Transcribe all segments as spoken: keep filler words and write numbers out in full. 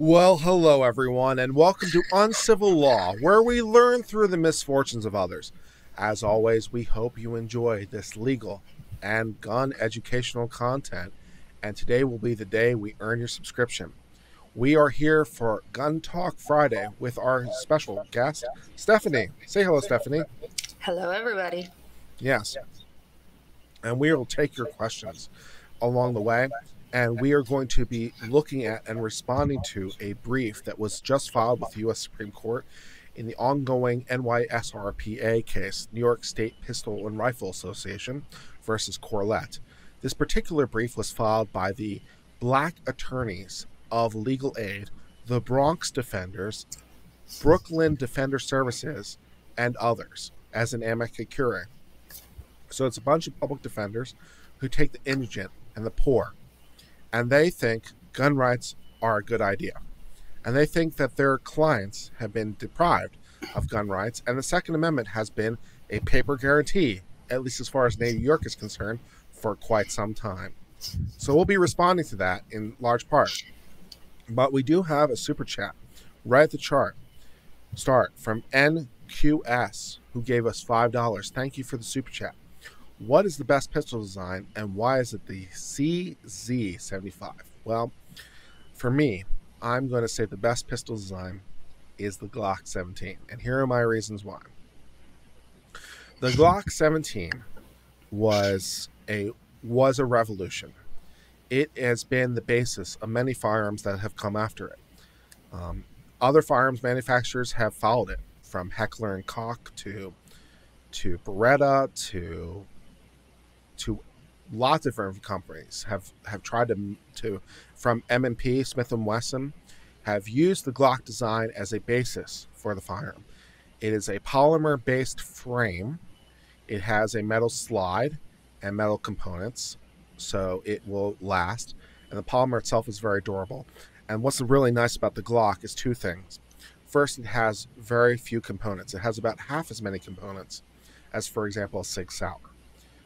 Well, hello everyone, and welcome to On Civil Law, where we learn through the misfortunes of others. As always, we hope you enjoy this legal and gun educational content, and today will be the day we earn your subscription. We are here for Gun Talk Friday with our special guest, Stephanie. Say hello, Stephanie. Hello, everybody. Yes. And we will take your questions along the way. And we are going to be looking at and responding to a brief that was just filed with the U S Supreme Court in the ongoing N Y S R P A case, New York State Pistol and Rifle Association versus Corlett. This particular brief was filed by the Black attorneys of Legal Aid, the Bronx Defenders, Brooklyn Defender Services, and others, as an amicus curiae. So it's a bunch of public defenders who take the indigent and the poor, and they think gun rights are a good idea. And they think that their clients have been deprived of gun rights, and the Second Amendment has been a paper guarantee, at least as far as New York is concerned, for quite some time. So we'll be responding to that in large part. But we do have a super chat right at the chart start from N Q S, who gave us five dollars. Thank you for the super chat. What is the best pistol design, and why is it the C Z seventy-five? Well, for me, I'm going to say the best pistol design is the Glock seventeen, and here are my reasons why. The Glock seventeen was a was a revolution. It has been the basis of many firearms that have come after it. Um, other firearms manufacturers have followed it, from Heller and Koch to to Beretta to to lots of different companies have, have tried to, to from M and P, Smith and Wesson, have used the Glock design as a basis for the firearm. It is a polymer-based frame. It has a metal slide and metal components, so it will last. And the polymer itself is very durable. And what's really nice about the Glock is two things. First, it has very few components. It has about half as many components as, for example, a Sig Sauer.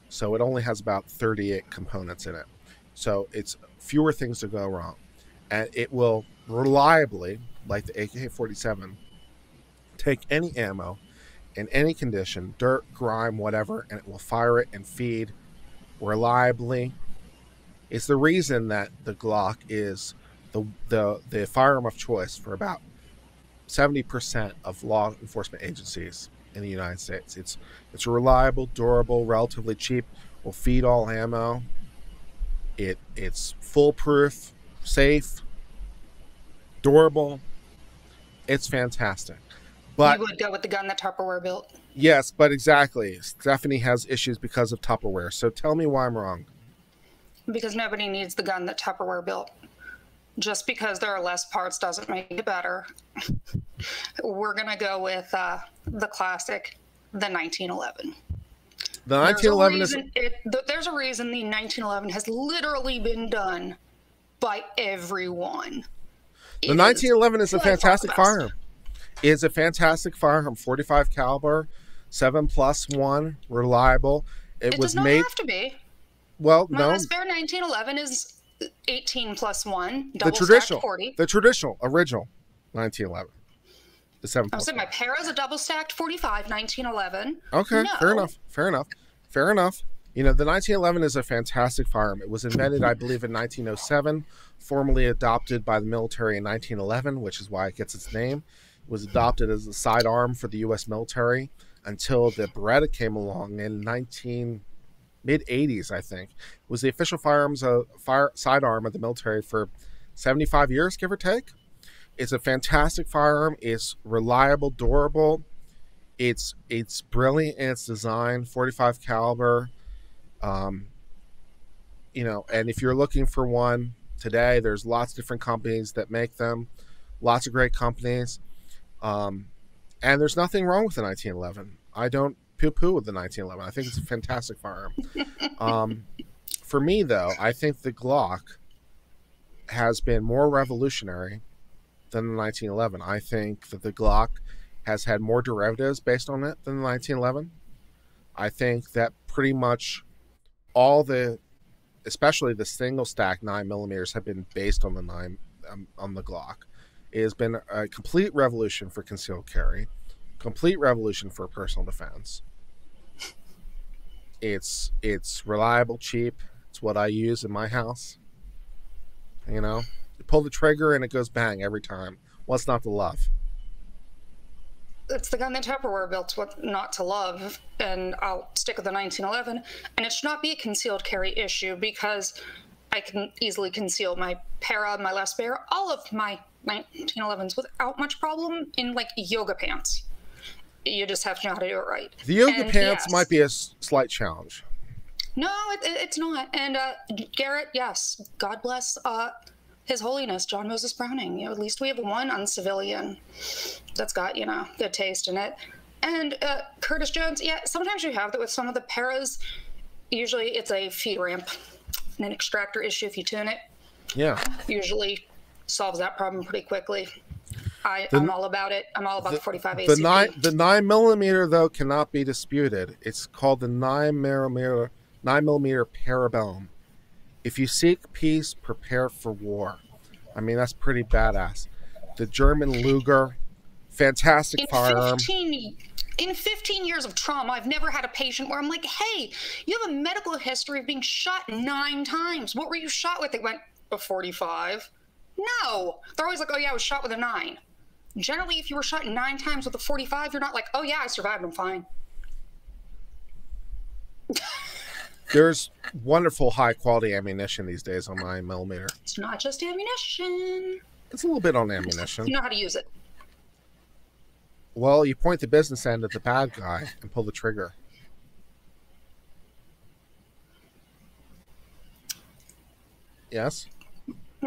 So it only has about thirty-eight components in it. So it's fewer things to go wrong. And it will reliably, like the A K forty-seven, take any ammo in any condition, dirt, grime, whatever, and it will fire it and feed reliably. It's the reason that the Glock is the, the, the firearm of choice for about seventy percent of law enforcement agencies in the United States. It's it's reliable, durable, relatively cheap, will feed all ammo. It it's foolproof, safe, durable. It's fantastic. But you would go with the gun that Tupperware built. Yes, but exactly. Stephanie has issues because of Tupperware. So tell me why I'm wrong. Because nobody needs the gun that Tupperware built. Just because there are less parts doesn't make it better. We're going to go with uh, the classic, the nineteen eleven. The nineteen eleven there's is... It, th there's a reason the nineteen eleven has literally been done by everyone. It the nineteen eleven is, is a fantastic firearm. It is a fantastic firearm. forty-five caliber, seven plus one, reliable. It, it was does not made... have to be. Well, My no. My Spare nineteen eleven is... eighteen plus one, double the traditional, stacked forty. The traditional, original, nineteen eleven. The seven. I said my Para is a double stacked forty-five, nineteen eleven. Okay, no. fair enough, fair enough, fair enough. You know, the nineteen eleven is a fantastic firearm. It was invented, I believe, in nineteen oh seven, formally adopted by the military in nineteen eleven, which is why it gets its name. It was adopted as a sidearm for the U S military until the Beretta came along in nineteen mid eighties, I think. It was the official firearms uh, fire sidearm of the military for seventy-five years, give or take. It's a fantastic firearm. It's reliable, durable. It's it's brilliant in its design, forty-five caliber. Um, you know, and if you're looking for one today, there's lots of different companies that make them. Lots of great companies. Um, and there's nothing wrong with the nineteen eleven. I don't poo-poo with the nineteen eleven. I think it's a fantastic firearm. Um, for me, though, I think the Glock has been more revolutionary than the nineteen eleven. I think that the Glock has had more derivatives based on it than the nineteen eleven. I think that pretty much all the, especially the single stack nine millimeters, have been based on the nine um, on the Glock. It has been a complete revolution for concealed carry, complete revolution for personal defense. It's it's reliable, cheap. It's what I use in my house. You know, you pull the trigger and it goes bang every time. What's not to love? It's the gun that Tupperware built. What not to love? And I'll stick with the nineteen eleven. And it should not be a concealed carry issue because I can easily conceal my Para, my Les Baer, all of my nineteen elevens without much problem in like yoga pants. You just have to know how to do it right. The yoga and pants yes. might be a slight challenge. No, it, it's not. And uh, Garrett, yes, God bless uh, His Holiness John Moses Browning. You know, at least we have one uncivilian that's got, you know, good taste in it. And uh, Curtis Jones, yeah, sometimes you have that with some of the Paras. Usually it's a feed ramp and an extractor issue if you tune it. Yeah. Usually solves that problem pretty quickly. I, the, I'm all about it. I'm all about the, the forty-five A C P. The nine, the nine millimeter though cannot be disputed. It's called the nine millimeter, nine millimeter Parabellum. If you seek peace, prepare for war. I mean, that's pretty badass. The German Luger, fantastic in firearm. fifteen, in fifteen years of trauma, I've never had a patient where I'm like, "Hey, you have a medical history of being shot nine times. What were you shot with?" They went a forty-five. No, they're always like, "Oh yeah, I was shot with a nine." Generally, if you were shot nine times with a forty-five, you're not like, "Oh yeah, I survived, I'm fine." There's wonderful high quality ammunition these days on nine millimeter. It's not just ammunition. It's a little bit on ammunition. You know how to use it. Well, you point the business end at the bad guy and pull the trigger. Yes?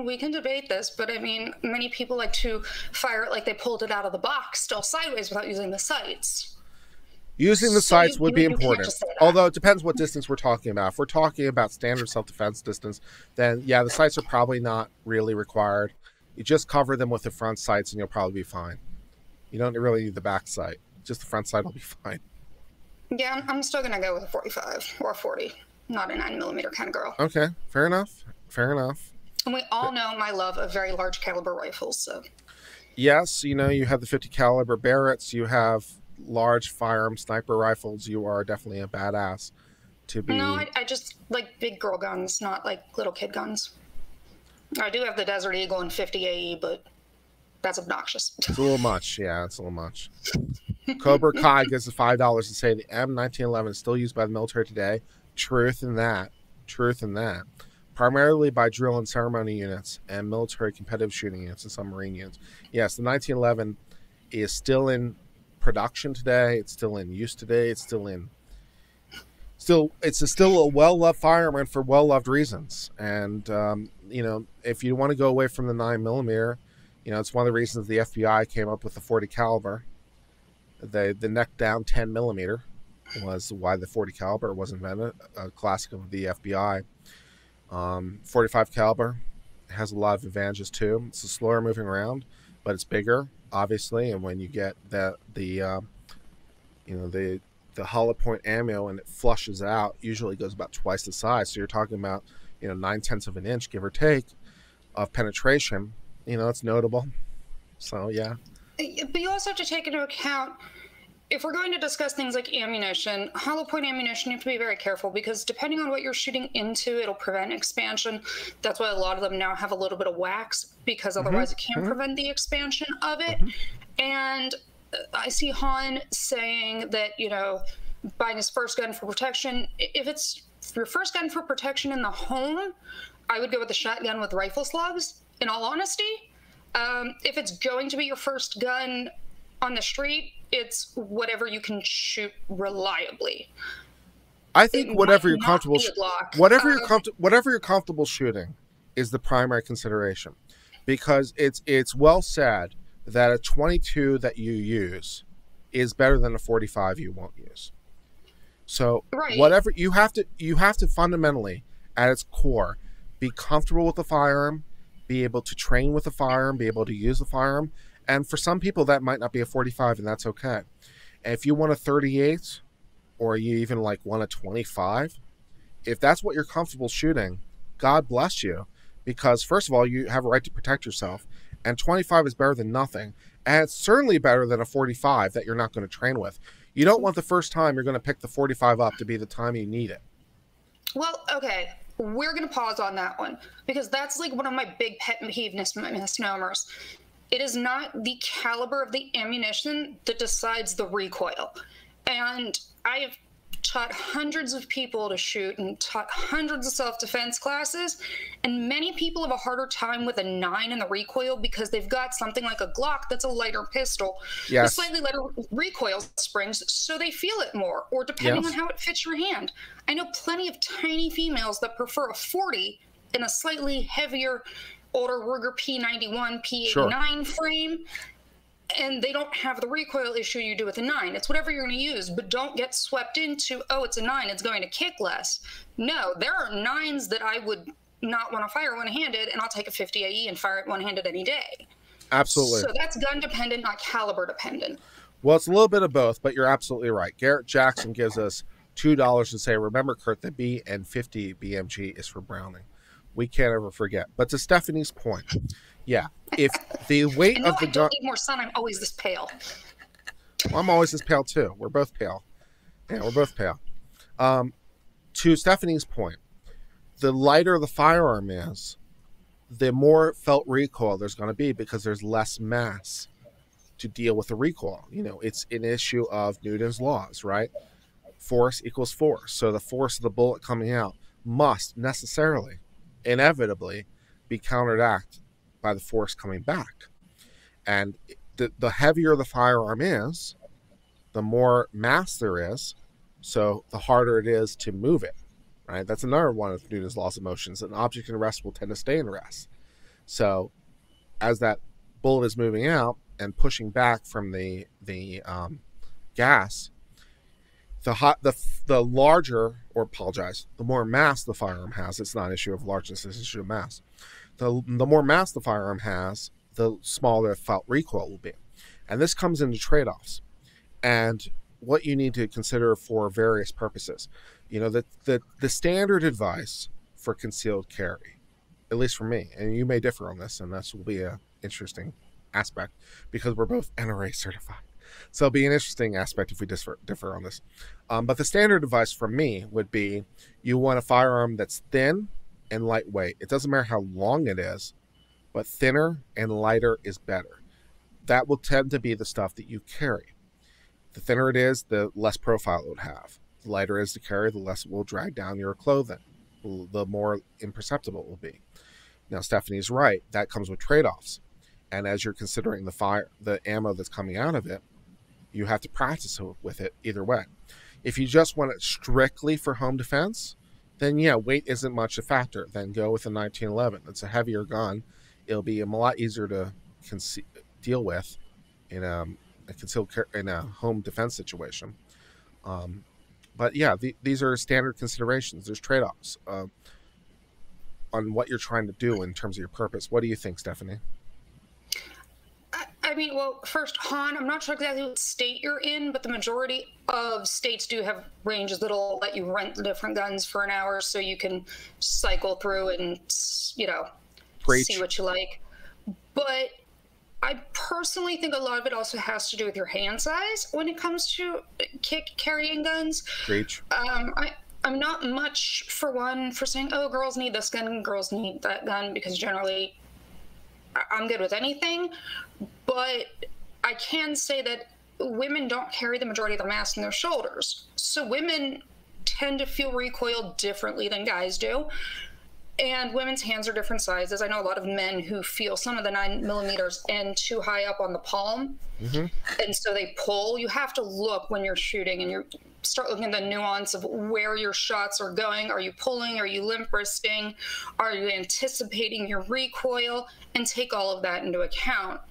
We can debate this, but I mean, many people like to fire it like they pulled it out of the box, still sideways without using the sights. Using the so sights you, would you, be you important, although it depends what distance we're talking about. If we're talking about standard self-defense distance, then yeah, the sights are probably not really required. You just cover them with the front sights and you'll probably be fine. You don't really need the back sight. Just the front sight will be fine. Yeah, I'm, I'm still going to go with a forty-five or a forty. Not a nine millimeter kind of girl. Okay, fair enough. Fair enough. And we all know my love of very large caliber rifles, so. Yes, you know, you have the fifty caliber Barretts, you have large firearm sniper rifles. You are definitely a badass to be. No, I, I just like big girl guns, not like little kid guns. I do have the Desert Eagle and fifty A E, but that's obnoxious. It's a little much, yeah, it's a little much. Cobra Kai gives the five dollars and say the M nineteen eleven is still used by the military today. Truth in that, truth in that. Primarily by drill and ceremony units and military competitive shooting units and some Marine units. Yes, the nineteen eleven is still in production today. It's still in use today. It's still in, still, it's a still a well-loved firearm and for well-loved reasons. And, um, you know, if you want to go away from the nine millimeter, you know, it's one of the reasons the F B I came up with the forty caliber. The, the neck down ten millimeter was why the forty caliber was invented, a classic of the F B I. Um, forty-five caliber has a lot of advantages too. It's a slower moving round, but it's bigger, obviously. And when you get that the uh, you know the the hollow point ammo and it flushes out, usually goes about twice the size. So you're talking about you know nine tenths of an inch, give or take, of penetration. You know, it's notable. So yeah. But you also have to take into account, if we're going to discuss things like ammunition, hollow point ammunition, you have to be very careful because depending on what you're shooting into, it'll prevent expansion. That's why a lot of them now have a little bit of wax because otherwise mm-hmm. it can mm-hmm. prevent the expansion of it. Mm-hmm. And I see Han saying that, you know, buying his first gun for protection, if it's your first gun for protection in the home, I would go with a shotgun with rifle slugs, in all honesty. Um, if it's going to be your first gun on the street, it's whatever you can shoot reliably. I think whatever you're comfortable, whatever you're comfortable, whatever you're comfortable shooting, is the primary consideration, because it's it's well said that a twenty-two that you use is better than a forty-five you won't use. So right. whatever you have to, you have to fundamentally, at its core, be comfortable with the firearm, be able to train with the firearm, be able to use the firearm. And for some people, that might not be a forty-five, and that's okay. And if you want a thirty-eight, or you even like want a twenty-five, if that's what you're comfortable shooting, God bless you, because first of all, you have a right to protect yourself, and twenty-five is better than nothing, and it's certainly better than a forty-five that you're not going to train with. You don't want the first time you're going to pick the forty-five up to be the time you need it. Well, okay, we're going to pause on that one, because that's like one of my big pet peeveness misnomers. It is not the caliber of the ammunition that decides the recoil. And I have taught hundreds of people to shoot and taught hundreds of self-defense classes, and many people have a harder time with a nine in the recoil because they've got something like a Glock that's a lighter pistol, yes, with slightly lighter recoil springs, so they feel it more, or depending yes. on how it fits your hand. I know plenty of tiny females that prefer a forty in a slightly heavier, older Ruger P ninety-one, P eighty-nine sure. frame, and they don't have the recoil issue you do with a nine. It's whatever you're going to use, but don't get swept into, oh, it's a nine, it's going to kick less. No, there are nines that I would not want to fire one-handed, and I'll take a fifty A E and fire it one-handed any day. Absolutely. So that's gun dependent, not caliber dependent. Well, it's a little bit of both, but you're absolutely right. Garrett Jackson gives us two dollars and say, remember, Kurt, the B and fifty B M G is for Browning. We can't ever forget. But to Stephanie's point, yeah, if the weight no, of the gun... I don't need more sun. I'm always this pale. Well, I'm always this pale, too. We're both pale. Yeah, we're both pale. Um, to Stephanie's point, the lighter the firearm is, the more felt recoil there's going to be because there's less mass to deal with the recoil. You know, it's an issue of Newton's laws, right? Force equals force. So the force of the bullet coming out must necessarily... inevitably be counteracted by the force coming back. And the, the heavier the firearm is, the more mass there is, so the harder it is to move it, right? That's another one of Newton's laws of motions. An object in rest will tend to stay in rest. So as that bullet is moving out and pushing back from the, the um, gas, The, hot, the the larger, or apologize, the more mass the firearm has, it's not an issue of largeness, it's an issue of mass. The, the more mass the firearm has, the smaller the felt recoil will be. And this comes into trade-offs and what you need to consider for various purposes. You know, the, the, the standard advice for concealed carry, at least for me, and you may differ on this, and this will be an interesting aspect because we're both N R A certified. So it'll be an interesting aspect if we differ, differ on this. Um, but the standard advice from me would be you want a firearm that's thin and lightweight. It doesn't matter how long it is, but thinner and lighter is better. That will tend to be the stuff that you carry. The thinner it is, the less profile it would have. The lighter it is to carry, the less it will drag down your clothing. The more imperceptible it will be. Now, Stephanie's right. That comes with trade-offs. And as you're considering the fire, the ammo that's coming out of it, you have to practice with it either way. If you just want it strictly for home defense, then yeah, weight isn't much a factor. Then go with a nineteen eleven. It's a heavier gun. It'll be a lot easier to conce- deal with in a, a concealed car- in a home defense situation. Um, but yeah, the, these are standard considerations. There's trade-offs uh, on what you're trying to do in terms of your purpose. What do you think, Stephanie? I mean, well, first, Han, I'm not sure exactly what state you're in, but the majority of states do have ranges that'll let you rent different guns for an hour so you can cycle through and, you know, Preach. see what you like. But I personally think a lot of it also has to do with your hand size when it comes to kick carrying guns. Preach. Um, I, I'm not much, for one, for saying, oh, girls need this gun, girls need that gun, because generally I'm good with anything. But I can say that women don't carry the majority of the mass in their shoulders. So women tend to feel recoil differently than guys do. And women's hands are different sizes. I know a lot of men who feel some of the nine millimeters end too high up on the palm. Mm-hmm. And so they pull. You have to look when you're shooting, and you start looking at the nuance of where your shots are going. Are you pulling? Are you limp wristing? Are you anticipating your recoil? And take all of that into account.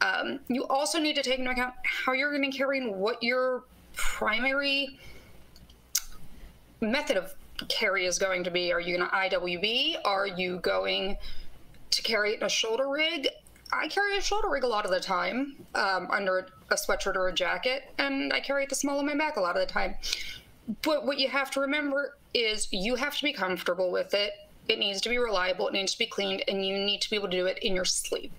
Um, you also need to take into account how you're going to carry and what your primary method of carry is going to be. Are you going to I W B? Are you going to carry it in a shoulder rig? I carry a shoulder rig a lot of the time um, under a sweatshirt or a jacket, and I carry it the small of my back a lot of the time. But what you have to remember is you have to be comfortable with it. It needs to be reliable. It needs to be cleaned, and you need to be able to do it in your sleep.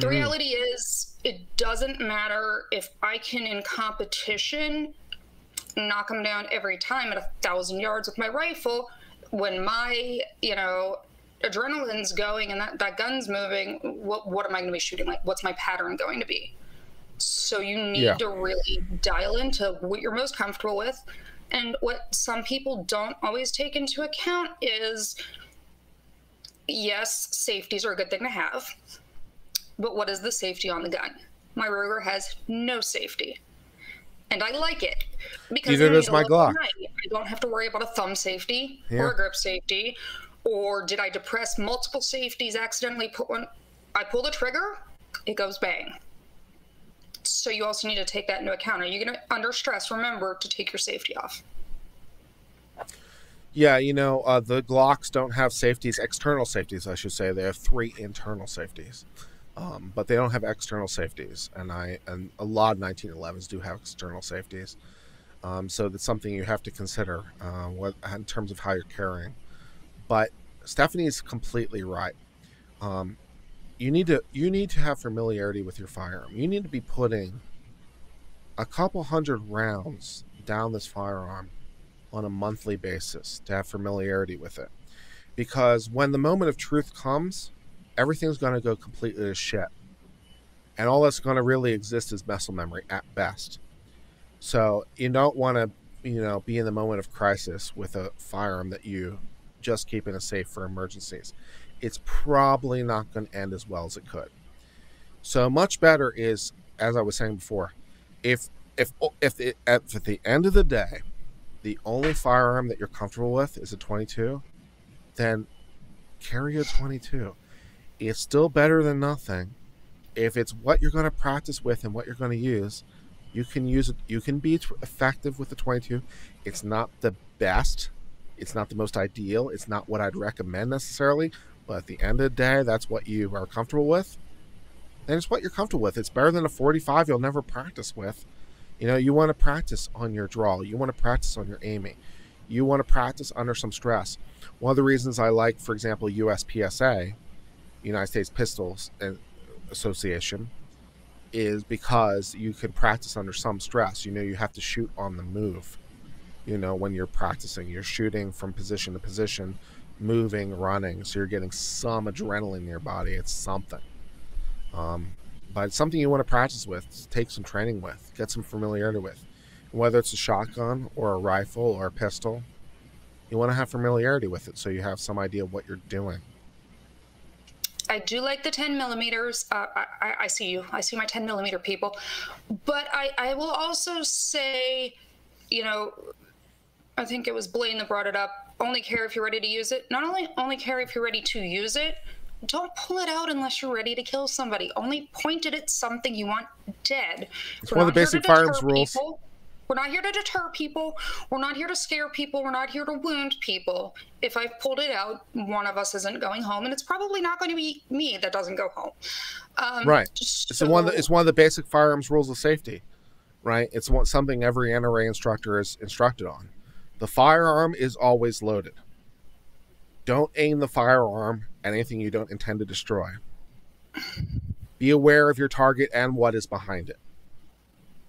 The mm-hmm. reality is, it doesn't matter if I can, in competition, knock them down every time at a thousand yards with my rifle. When my, you know, adrenaline's going and that, that gun's moving, what what am I going to be shooting? Like, what's my pattern going to be? So you need yeah. to really dial into what you're most comfortable with. And what some people don't always take into account is, yes, safeties are a good thing to have, but what is the safety on the gun? My Ruger has no safety, and I like it because neither does my Glock. I don't have to worry about a thumb safety yeah. or a grip safety, or did I depress multiple safeties accidentally? Put one, I pull the trigger, it goes bang. So you also need to take that into account. Are you going to, under stress, remember to take your safety off? Yeah, you know, uh, the Glocks don't have safeties, external safeties, I should say. They have three internal safeties, um, but they don't have external safeties. And I and a lot of nineteen elevens do have external safeties. Um, so that's something you have to consider uh, what, in terms of how you're carrying. But Stephanie's completely right. Um, you need to you need to have familiarity with your firearm. You need to be putting a couple hundred rounds down this firearm on a monthly basis to have familiarity with it, because when the moment of truth comes, everything's going to go completely to shit, and all that's going to really exist is muscle memory at best. So you don't want to, you know, be in the moment of crisis with a firearm that you just keep in a safe for emergencies. It's probably not going to end as well as it could. So much better is, as I was saying before, if if if, it, if at the end of the day the only firearm that you're comfortable with is a twenty-two, then carry a twenty-two. It's still better than nothing. If it's what you're going to practice with and what you're going to use, you can use it. You can be effective with the twenty-two. It's not the best. It's not the most ideal. It's not what I'd recommend necessarily. But at the end of the day, that's what you are comfortable with. And it's what you're comfortable with. It's better than a forty-five you'll never practice with. You know, you want to practice on your draw. You want to practice on your aiming. You want to practice under some stress. One of the reasons I like, for example, U S P S A, United States Pistol and Association, is because you can practice under some stress. You know, you have to shoot on the move. You know, when you're practicing, you're shooting from position to position, moving, running. So you're getting some adrenaline in your body. It's something. Um, But it's something you want to practice with, take some training with, get some familiarity with. Whether it's a shotgun or a rifle or a pistol, you want to have familiarity with it so you have some idea of what you're doing. I do like the ten millimeters. Uh, I, I, I see you. I see my ten millimeter people. But I, I will also say, you know, I think it was Blaine that brought it up, only carry if you're ready to use it. Not only only carry if you're ready to use it, don't pull it out unless you're ready to kill somebody. Only point it at something you want dead. It's one of the basic firearms rules. We're not here to deter people. We're not here to scare people. We're not here to wound people. If I've pulled it out, one of us isn't going home, and it's probably not going to be me that doesn't go home. Um, right. So it's, the one that, it's one of the basic firearms rules of safety, right? It's one, something every N R A instructor is instructed on. The firearm is always loaded. Don't aim the firearm at anything you don't intend to destroy. Be aware of your target and what is behind it.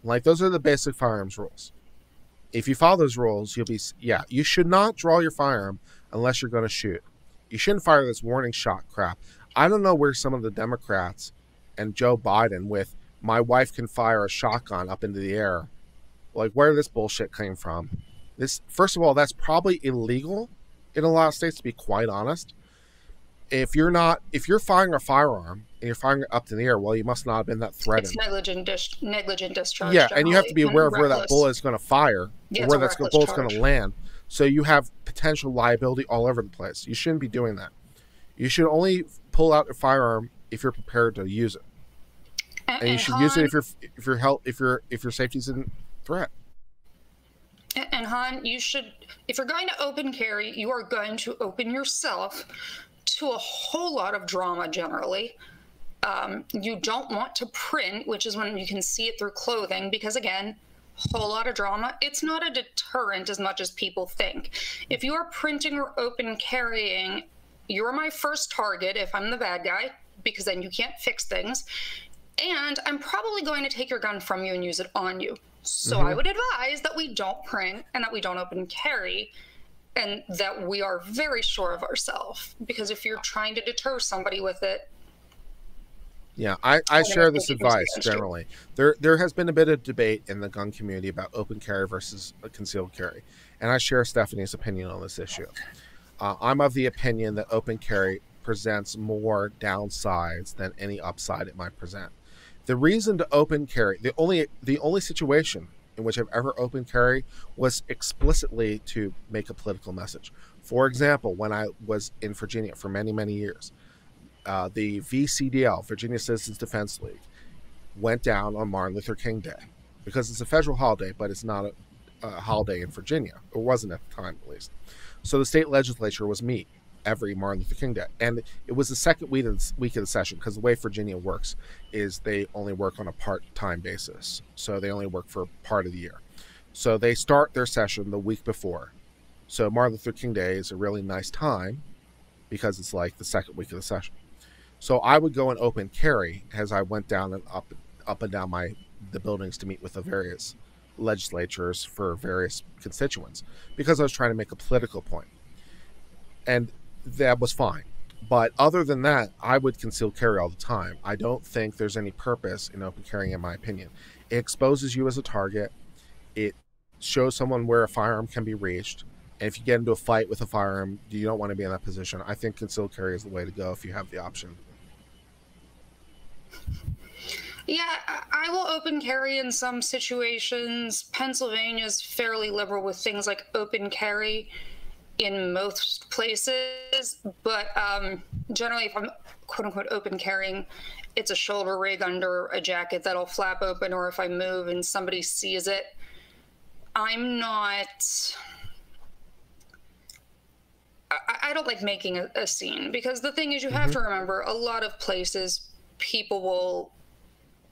Like, those are the basic firearms rules. If you follow those rules, you'll be, yeah, you should not draw your firearm unless you're going to shoot. You shouldn't fire this warning shot crap. I don't know where some of the Democrats and Joe Biden with my wife can fire a shotgun up into the air. Like, where this bullshit came from. This, first of all, that's probably illegal in a lot of states, to be quite honest. If you're not, if you're firing a firearm and you're firing it up in the air, well, you must not have been that threatened. It's negligent, dis negligent discharge. Yeah, generally. And you have to be aware and of reckless. Where that bullet is going to fire, yeah, or where that bullet's going to land. So you have potential liability all over the place. You shouldn't be doing that. You should only pull out a firearm if you're prepared to use it, and, and you should Han, use it if you're if you're help if you're if your safety's in threat. And Han, you should, if you're going to open carry, you are going to open yourself to a whole lot of drama generally. Um, you don't want to print, which is when you can see it through clothing, because again, whole lot of drama. It's not a deterrent as much as people think. If you are printing or open carrying, you're my first target if I'm the bad guy. because then you can't fix things. And I'm probably going to take your gun from you and use it on you. So mm-hmm. I would advise that we don't print and that we don't open carry and that we are very sure of ourselves, because if you're trying to deter somebody with it. Yeah, I, I share this advice generally. There there has been a bit of debate in the gun community about open carry versus concealed carry, and I share Stephanie's opinion on this issue. Uh, I'm of the opinion that open carry presents more downsides than any upside it might present. The reason to open carry, the only the only situation in which I've ever open carry was explicitly to make a political message. For example, when I was in Virginia for many, many years, uh, the V C D L, Virginia Citizens Defense League, went down on Martin Luther King Day because it's a federal holiday, but it's not a, a holiday in Virginia. It wasn't at the time, at least. So the state legislature was meet every Martin Luther King Day. And it was the second week of the session, because the way Virginia works is they only work on a part-time basis. So they only work for part of the year. So they start their session the week before. So Martin Luther King Day is a really nice time because it's like the second week of the session. So I would go and open carry as I went down and up, up and down my the buildings to meet with the various legislatures for various constituents, because I was trying to make a political point. And that was fine. But other than that, I would conceal carry all the time. I don't think there's any purpose in open carrying, in my opinion. It exposes you as a target. It shows someone where a firearm can be reached. And if you get into a fight with a firearm, you don't want to be in that position. I think concealed carry is the way to go if you have the option. Yeah, I will open carry in some situations. Pennsylvania's fairly liberal with things like open carry in most places, but um, generally if I'm quote unquote open carrying, it's a shoulder rig under a jacket that'll flap open, or if I move and somebody sees it. I'm not, I, I don't like making a, a scene, because the thing is, you mm-hmm. have to remember, a lot of places people will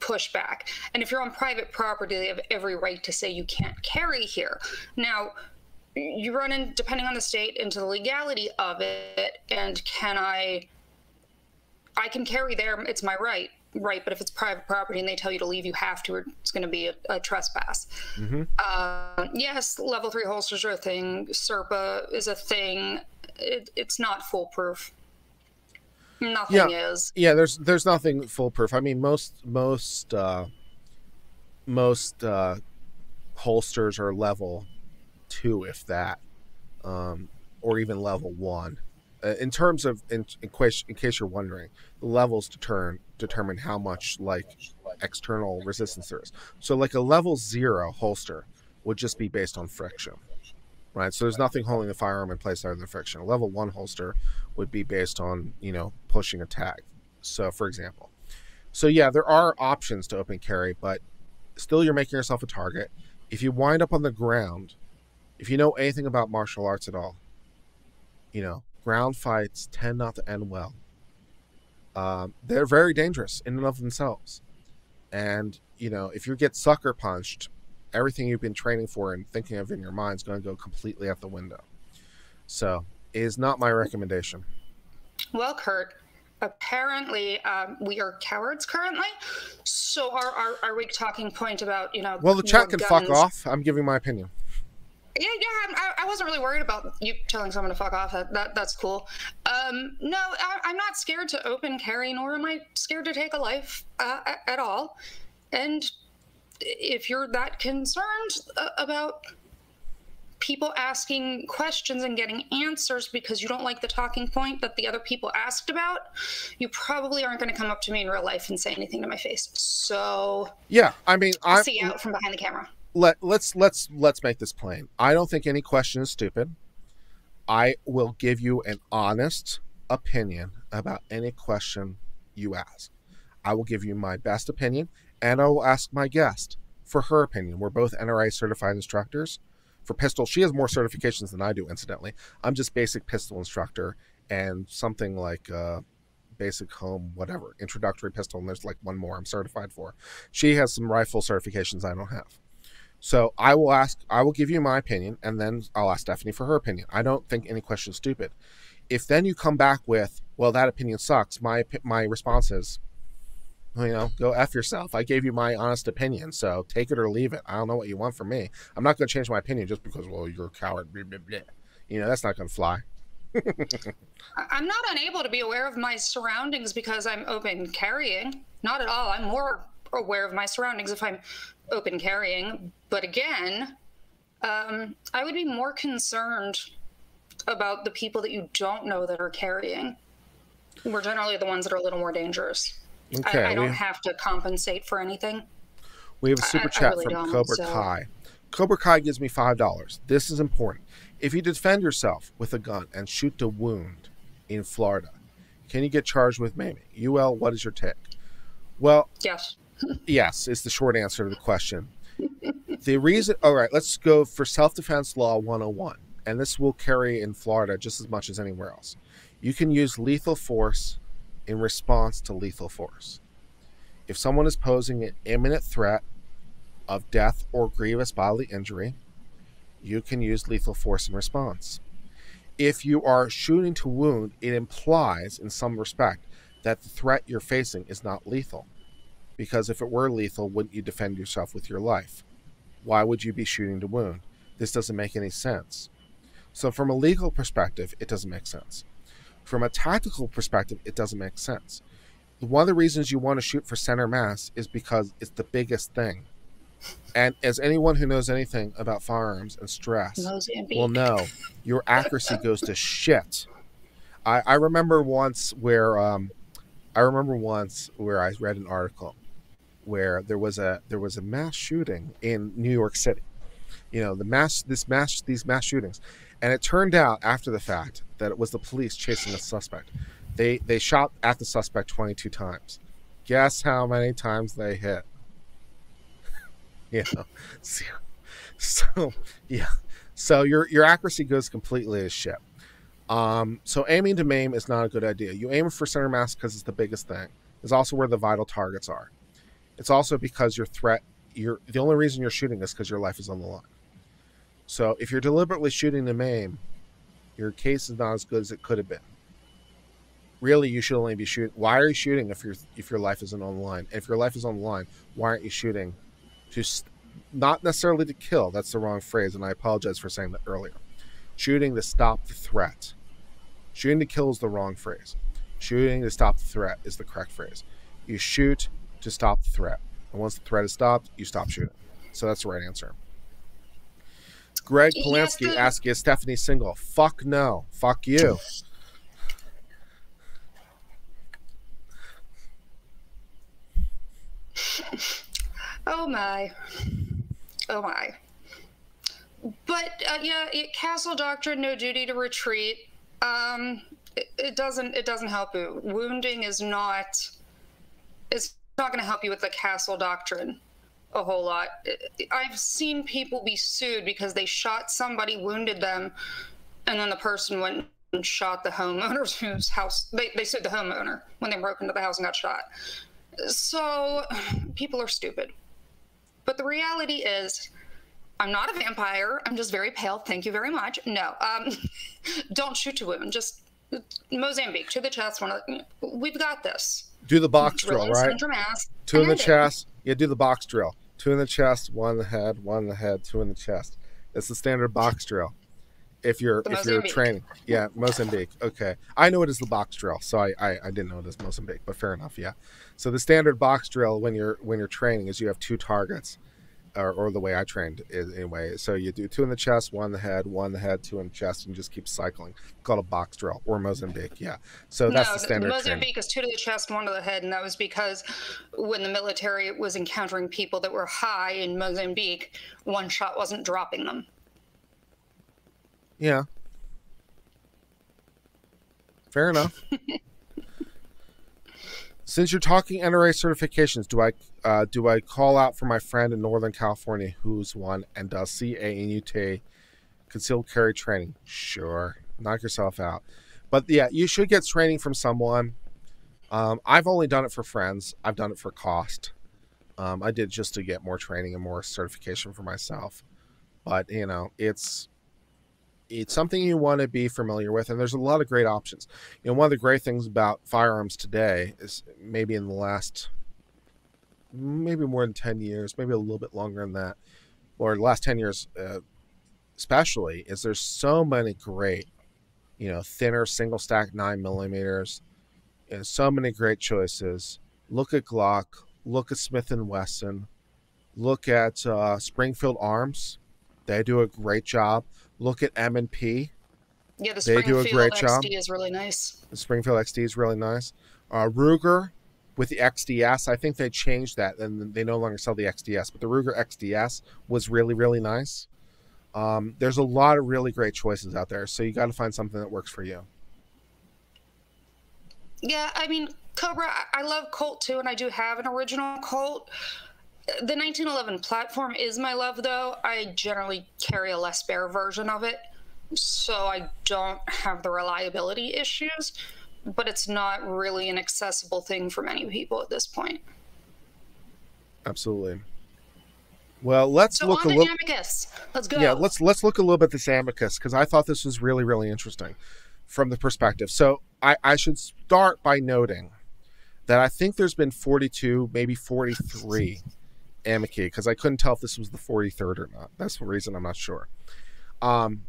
push back. And if you're on private property, they have every right to say you can't carry here. Now, you run in, depending on the state, into the legality of it, and can I, I can carry there, it's my right, right, but if it's private property and they tell you to leave, you have to, or it's going to be a, a trespass. Mm-hmm. uh, yes, level three holsters are a thing, S R P A is a thing, it, it's not foolproof. Nothing yeah. is. Yeah, there's there's nothing foolproof. I mean, most, most, uh, most uh, holsters are level two, if that, um, or even level one. Uh, in terms of, in, in, case, in case you're wondering, the levels determine determine how much like external resistance there is. So like a level zero holster would just be based on friction, right? So there's nothing holding the firearm in place other than friction. A level one holster would be based on, you know, pushing a tag. So for example, so yeah, there are options to open carry, but still you're making yourself a target. If you wind up on the ground, if you know anything about martial arts at all, you know, ground fights tend not to end well. Um, they're very dangerous in and of themselves. And, you know, if you get sucker punched, everything you've been training for and thinking of in your mind is going to go completely out the window. So it is not my recommendation. Well, Kurt, apparently um, we are cowards currently. So our, our, our weak talking point about, you know... Well, the chat can fuck off. I'm giving my opinion. Yeah, yeah, I, I wasn't really worried about you telling someone to fuck off. That, that that's cool. Um, no, I, I'm not scared to open carry, nor am I scared to take a life uh, at all. And if you're that concerned about people asking questions and getting answers because you don't like the talking point that the other people asked about, you probably aren't going to come up to me in real life and say anything to my face. So yeah, I mean, I see you out from behind the camera. Let, let's let's let's make this plain. I don't think any question is stupid. I will give you an honest opinion about any question you ask. I will give you my best opinion, and I will ask my guest for her opinion. We're both N R A certified instructors for pistol. She has more certifications than I do, incidentally. I'm just basic pistol instructor and something like uh, basic home, whatever, introductory pistol, and there's like one more I'm certified for. She has some rifle certifications I don't have. So I will ask, I will give you my opinion, and then I'll ask Stephanie for her opinion. I don't think any question is stupid. If then you come back with, well, that opinion sucks, my my response is, you know, go F yourself. I gave you my honest opinion, so take it or leave it. I don't know what you want from me. I'm not going to change my opinion just because, well, you're a coward. Blah, blah, blah. You know, that's not going to fly. I'm not unable to be aware of my surroundings because I'm open carrying. Not at all. I'm more aware of my surroundings if I'm open carrying. But again, um, I would be more concerned about the people that you don't know that are carrying. We're generally the ones that are a little more dangerous. Okay, I, I don't we, have to compensate for anything. We have a super I, chat I really from Cobra so. Kai. Cobra Kai gives me five dollars. This is important. If you defend yourself with a gun and shoot a wound in Florida, can you get charged with maiming? U L, what is your take? Well, yes. Yes is the short answer to the question. The reason, all right, let's go for self-defense law one oh one. And this will carry in Florida just as much as anywhere else. You can use lethal force in response to lethal force. If someone is posing an imminent threat of death or grievous bodily injury, you can use lethal force in response. If you are shooting to wound, it implies in some respect that the threat you're facing is not lethal. Because if it were lethal, wouldn't you defend yourself with your life? Why would you be shooting to wound? This doesn't make any sense. So from a legal perspective, it doesn't make sense. From a tactical perspective, it doesn't make sense. One of the reasons you want to shoot for center mass is because it's the biggest thing. And as anyone who knows anything about firearms and stress Mozambique. will know, your accuracy goes to shit. I, I remember once where um, I remember once where I read an article where there was a there was a mass shooting in New York City. You know, the mass this mass these mass shootings, and it turned out after the fact that it was the police chasing a suspect. They they shot at the suspect twenty-two times. Guess how many times they hit? Yeah. So, so yeah. So your your accuracy goes completely to shit. Um, so aiming to maim is not a good idea. You aim for center mass because it's the biggest thing. It's also where the vital targets are. It's also because your threat, you're the only reason you're shooting is because your life is on the line. So if you're deliberately shooting to maim, your case is not as good as it could have been. Really, you should only be shooting. Why are you shooting if your if your life isn't on the line? If your life is on the line, why aren't you shooting? To st not necessarily to kill, that's the wrong phrase, and I apologize for saying that earlier. Shooting to stop the threat. Shooting to kill is the wrong phrase. Shooting to stop the threat is the correct phrase. You shoot to stop the threat. And once the threat is stopped, you stop shooting. So that's the right answer. Greg Polanski asks, is Stephanie single? Fuck no. Fuck you. Oh my, oh my. But uh, yeah, it, castle doctrine, no duty to retreat. Um, it, it doesn't, it doesn't help you. Wounding is not, it's not going to help you with the castle doctrine a whole lot. It, I've seen people be sued because they shot somebody, wounded them, and then the person went and shot the homeowner's whose house. They, they sued the homeowner when they broke into the house and got shot. So people are stupid. But the reality is, I'm not a vampire. I'm just very pale. Thank you very much. No, um, don't shoot to wound. Just Mozambique to the chest. One of the, we've got this. Do the box drill, right? Two in the chest. Yeah, do the box drill. Two in the chest, one in the head, one in the head, two in the chest. It's the standard box drill. If you're if you're training, yeah, Mozambique. Okay, I know it is the box drill, so I, I I didn't know it is Mozambique, but fair enough, yeah. So the standard box drill when you're when you're training is you have two targets, or, or the way I trained is anyway. So you do two in the chest, one in the head, one in the head, two in the chest, and just keep cycling. It's called a box drill or Mozambique, yeah. So that's no, the standard. Mozambique training. Is two to the chest, one to the head, and that was because when the military was encountering people that were high in Mozambique, one shot wasn't dropping them. Yeah. Fair enough. Since you're talking N R A certifications, do I uh, do I call out for my friend in Northern California who's one and does C A N U T concealed carry training? Sure, knock yourself out. But yeah, you should get training from someone. Um, I've only done it for friends. I've done it for cost. Um, I did just to get more training and more certification for myself. But you know, it's. it's something you want to be familiar with, and there's a lot of great options. You know, one of the great things about firearms today is maybe in the last, maybe more than ten years, maybe a little bit longer than that, or the last ten years uh, especially, is there's so many great, you know, thinner single stack nine millimeters, and so many great choices. Look at Glock, look at Smith and Wesson, look at uh, Springfield Arms. They do a great job. Look at M and P. Yeah, the Springfield X D is really nice. The Springfield X D is really nice. Uh, Ruger with the X D S, I think they changed that, and they no longer sell the X D S, but the Ruger X D S was really, really nice. Um, there's a lot of really great choices out there, so you got to find something that works for you. Yeah, I mean, Cobra, I love Colt too, and I do have an original Colt. The nineteen eleven platform is my love, though. I generally carry a Les Baer version of it, so I don't have the reliability issues, but it's not really an accessible thing for many people at this point. Absolutely. Well, let's so look on a little amicus. Let's go. Yeah, let's let's look a little bit at this amicus, because I thought this was really, really interesting from the perspective. So I, I should start by noting that I think there's been forty-two, maybe forty-three amici, because I couldn't tell if this was the forty-third or not. That's the reason I'm not sure, um,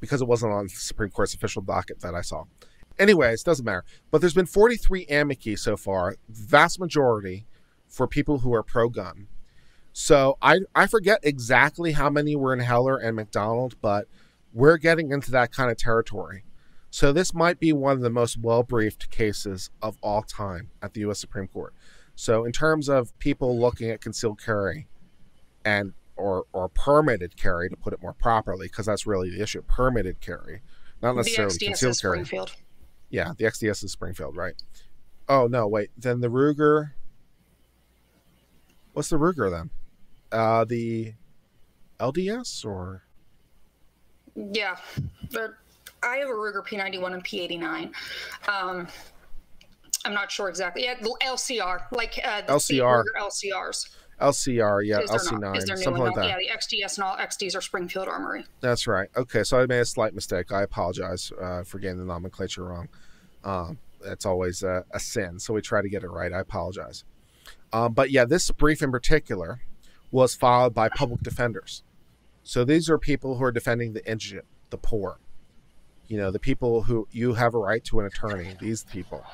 because it wasn't on the Supreme Court's official docket that I saw. Anyways, doesn't matter. But there's been forty-three amici so far, vast majority for people who are pro-gun. So I, I forget exactly how many were in Heller and McDonald, but we're getting into that kind of territory. So this might be one of the most well-briefed cases of all time at the U S Supreme Court. So in terms of people looking at concealed carry and or, or permitted carry, to put it more properly, because that's really the issue, permitted carry, not necessarily the X D S concealed is Springfield. Carry. Yeah, the X D S is Springfield, right? Oh, no, wait. Then the Ruger. What's the Ruger then? Uh, the L D S or? Yeah, but I have a Ruger P ninety-one and P eighty-nine. Um, I'm not sure exactly. Yeah, L C R, like uh, the L C R. L C Rs. L C R, yeah, L C nine, something like that. Yeah, the X D S and all X Ds are Springfield Armory. That's right. Okay, so I made a slight mistake. I apologize uh, for getting the nomenclature wrong. Um, that's always a, a sin, so we try to get it right. I apologize. Um, but yeah, this brief in particular was filed by public defenders. So these are people who are defending the indigent, the poor. You know, the people who you have a right to an attorney, these people.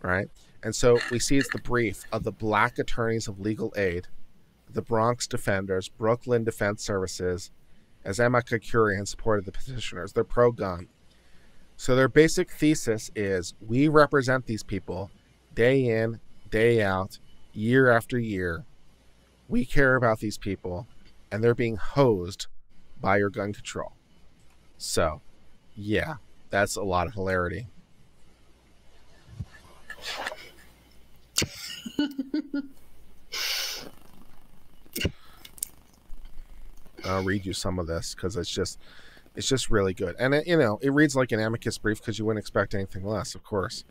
Right. And so we see it's the brief of the Black Attorneys of Legal Aid, the Bronx Defenders, Brooklyn Defense Services, as amicus curiae in support of the petitioners. They're pro-gun. So their basic thesis is we represent these people day in, day out, year after year. We care about these people, and they're being hosed by your gun control. So, yeah, that's a lot of hilarity. I'll read you some of this because it's just it's just really good, and it, you know, it reads like an amicus brief because you wouldn't expect anything less, of course.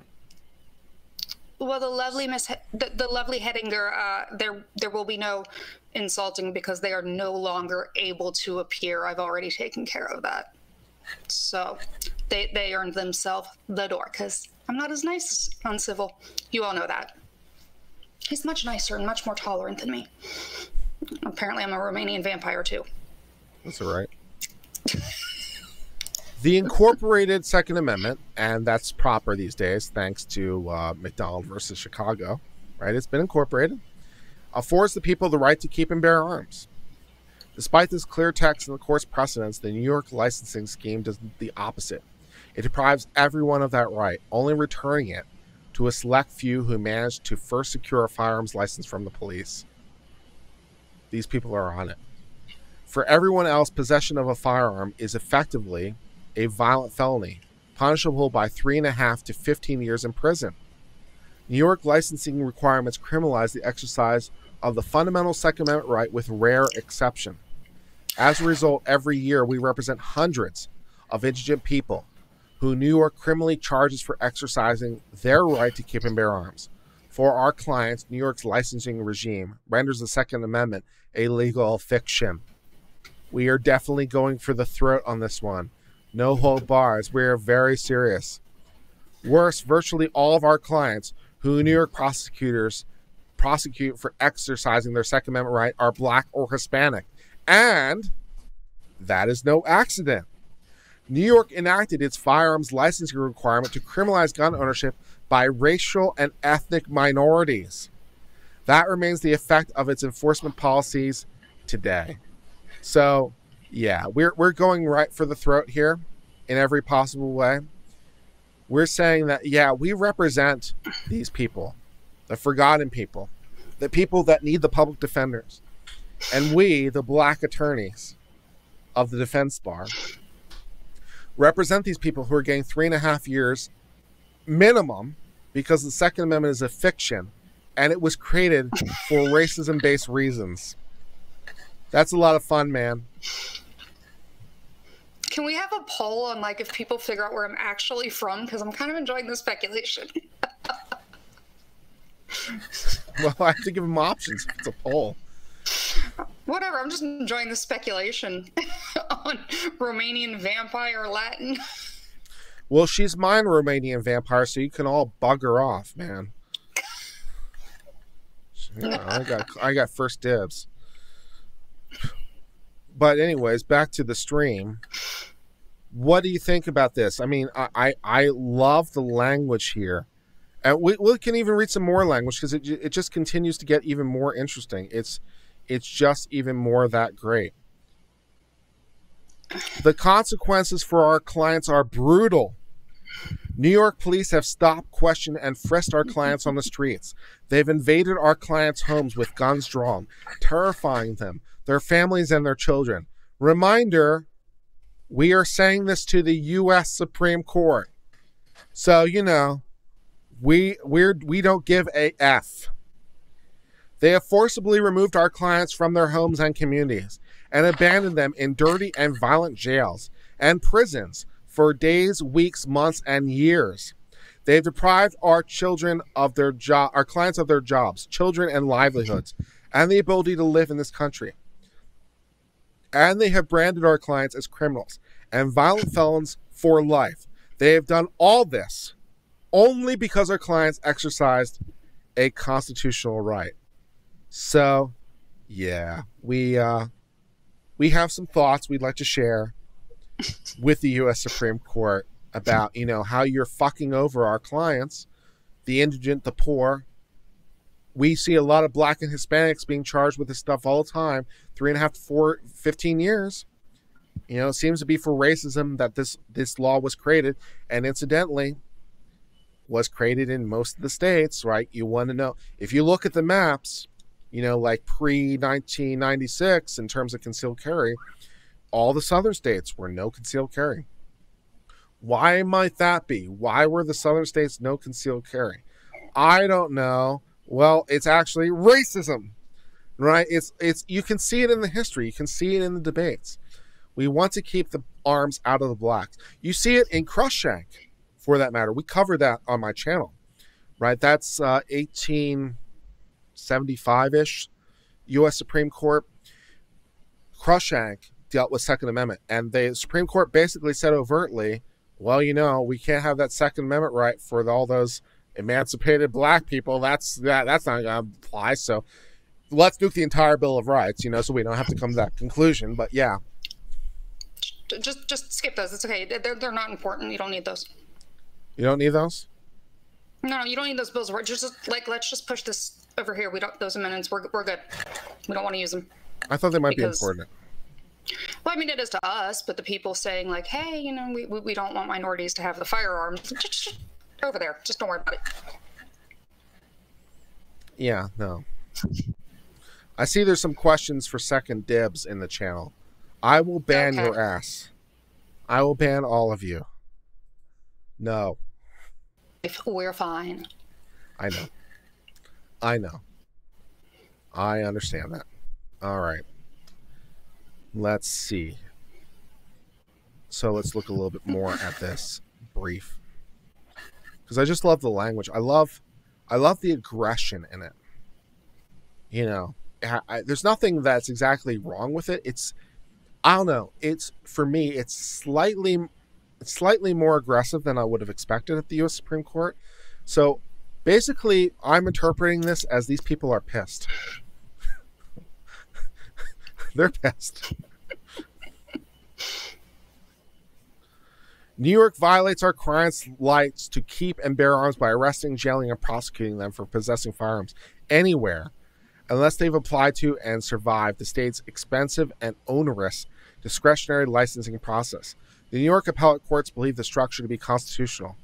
Well, the lovely Miss the, the lovely Hedinger, uh, there there will be no insulting because they are no longer able to appear. I've already taken care of that, so they they earned themselves the door because I'm not as nice on civil. You all know that. He's much nicer and much more tolerant than me. Apparently, I'm a Romanian vampire, too. That's all right. The incorporated Second Amendment, and that's proper these days, thanks to uh, McDonald versus Chicago, right? It's been incorporated. Affords the people the right to keep and bear arms. Despite this clear text and the court's precedents, the New York licensing scheme does the opposite. It deprives everyone of that right, only returning it to a select few who managed to first secure a firearms license from the police. These people are on it. For everyone else, possession of a firearm is effectively a violent felony, punishable by three and a half to fifteen years in prison. New York licensing requirements criminalize the exercise of the fundamental Second Amendment right with rare exception. As a result, every year we represent hundreds of indigent people who New York criminally charges for exercising their right to keep and bear arms. For our clients, New York's licensing regime renders the Second Amendment a legal fiction. We are definitely going for the throat on this one. no hold bars. We are very serious. Worse, virtually all of our clients who New York prosecutors prosecute for exercising their Second Amendment right are Black or Hispanic. And that is no accident. New York enacted its firearms licensing requirement to criminalize gun ownership by racial and ethnic minorities. That remains the effect of its enforcement policies today. So, yeah, we're, we're going right for the throat here in every possible way. We're saying that, yeah, we represent these people, the forgotten people, the people that need the public defenders. And we, the Black attorneys of the defense bar, represent these people who are getting three and a half years minimum because the Second Amendment is a fiction and it was created for racism-based reasons. That's a lot of fun, man. Can we have a poll on, like, if people figure out where I'm actually from? Because I'm kind of enjoying the speculation. Well, I have to give them options. It's a poll. Whatever, I'm just enjoying the speculation on Romanian vampire Latin. Well, she's mine, Romanian vampire, so you can all bug her off, man. Yeah, I got, I got first dibs. But anyways, back to the stream. What do you think about this? I mean, I I, I love the language here. And we, we can even read some more language because it, it just continues to get even more interesting. It's It's just even more that great. The consequences for our clients are brutal. New York police have stopped, questioned, and frisked our clients on the streets. They've invaded our clients' homes with guns drawn, terrifying them, their families, and their children. Reminder, we are saying this to the U S Supreme Court. So, you know, we we're, we don't give a F. They have forcibly removed our clients from their homes and communities and abandoned them in dirty and violent jails and prisons for days, weeks, months, and years. They've deprived our children of their job, our clients of their jobs, children and livelihoods, and the ability to live in this country. And they have branded our clients as criminals and violent felons for life. They have done all this only because our clients exercised a constitutional right. So, yeah, we uh, we have some thoughts we'd like to share with the U S Supreme Court about, you know, how you're fucking over our clients, the indigent, the poor. We see a lot of Black and Hispanics being charged with this stuff all the time, three and a half to four, fifteen years. You know, it seems to be for racism that this, this law was created, and incidentally was created in most of the states, right? You want to know, if you look at the maps, you know, like pre nineteen ninety-six in terms of concealed carry, all the southern states were no concealed carry. Why might that be? Why were the southern states no concealed carry? I don't know. Well, it's actually racism, right? It's, it's, you can see it in the history. You can see it in the debates. We want to keep the arms out of the Blacks. You see it in Cruikshank, for that matter. We covered that on my channel, right? That's uh, eighteen seventy-five-ish, U S Supreme Court. Cruikshank dealt with Second Amendment, and the Supreme Court basically said overtly, well, you know, we can't have that Second Amendment right for all those emancipated Black people. That's that, that's not going to apply, so let's nuke the entire Bill of Rights, you know, so we don't have to come to that conclusion. But yeah, just just skip those. It's okay. They're, they're not important. You don't need those. You don't need those? No, you don't need those bills. We're just like, let's just push this over here. We don't, those amendments, we're, we're good. We don't want to use them. I thought they might because, be important. Well, I mean, it is to us, but the people saying like, hey, you know, we, we don't want minorities to have the firearms. Just, just over there. Just don't worry about it. Yeah, no. I see there's some questions for second dibs in the channel. I will ban okay. your ass. I will ban all of you. No. We're fine. I know. I know. I understand that. All right. Let's see. So let's look a little bit more at this brief. Because I just love the language. I love I love the aggression in it. You know, I, I, there's nothing that's exactly wrong with it. It's, I don't know. It's, for me, it's slightly slightly more aggressive than I would have expected at the U S Supreme Court. So basically, I'm interpreting this as these people are pissed. They're pissed. New York violates our clients' rights to keep and bear arms by arresting, jailing, and prosecuting them for possessing firearms anywhere unless they've applied to and survived the state's expensive and onerous discretionary licensing process. The New York appellate courts believe the structure to be constitutional,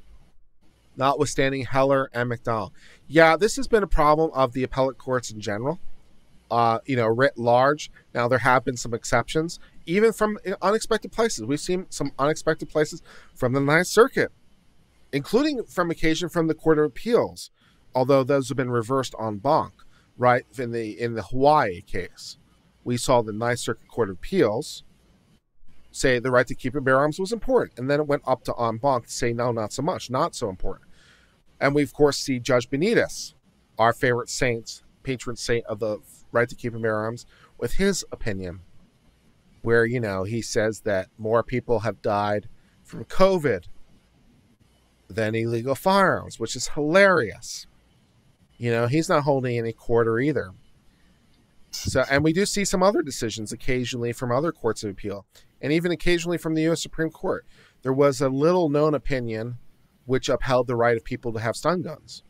notwithstanding Heller and McDonald. Yeah, this has been a problem of the appellate courts in general, uh, you know, writ large. Now, there have been some exceptions, even from unexpected places. We've seen some unexpected places from the Ninth Circuit, including from occasion from the Court of Appeals, although those have been reversed en banc, right? In the, in the Hawaii case, we saw the Ninth Circuit Court of Appeals say the right to keep and bear arms was important, and then it went up to en banc to say, no, not so much, not so important. And we, of course, see Judge Benitez, our favorite saint, patron saint of the right to keep and bear arms, with his opinion, where, you know, he says that more people have died from COVID than illegal firearms, which is hilarious. You know, he's not holding any quarter either. So, and we do see some other decisions occasionally from other courts of appeal, and even occasionally from the U S Supreme Court. There was a little known opinion which upheld the right of people to have stun guns.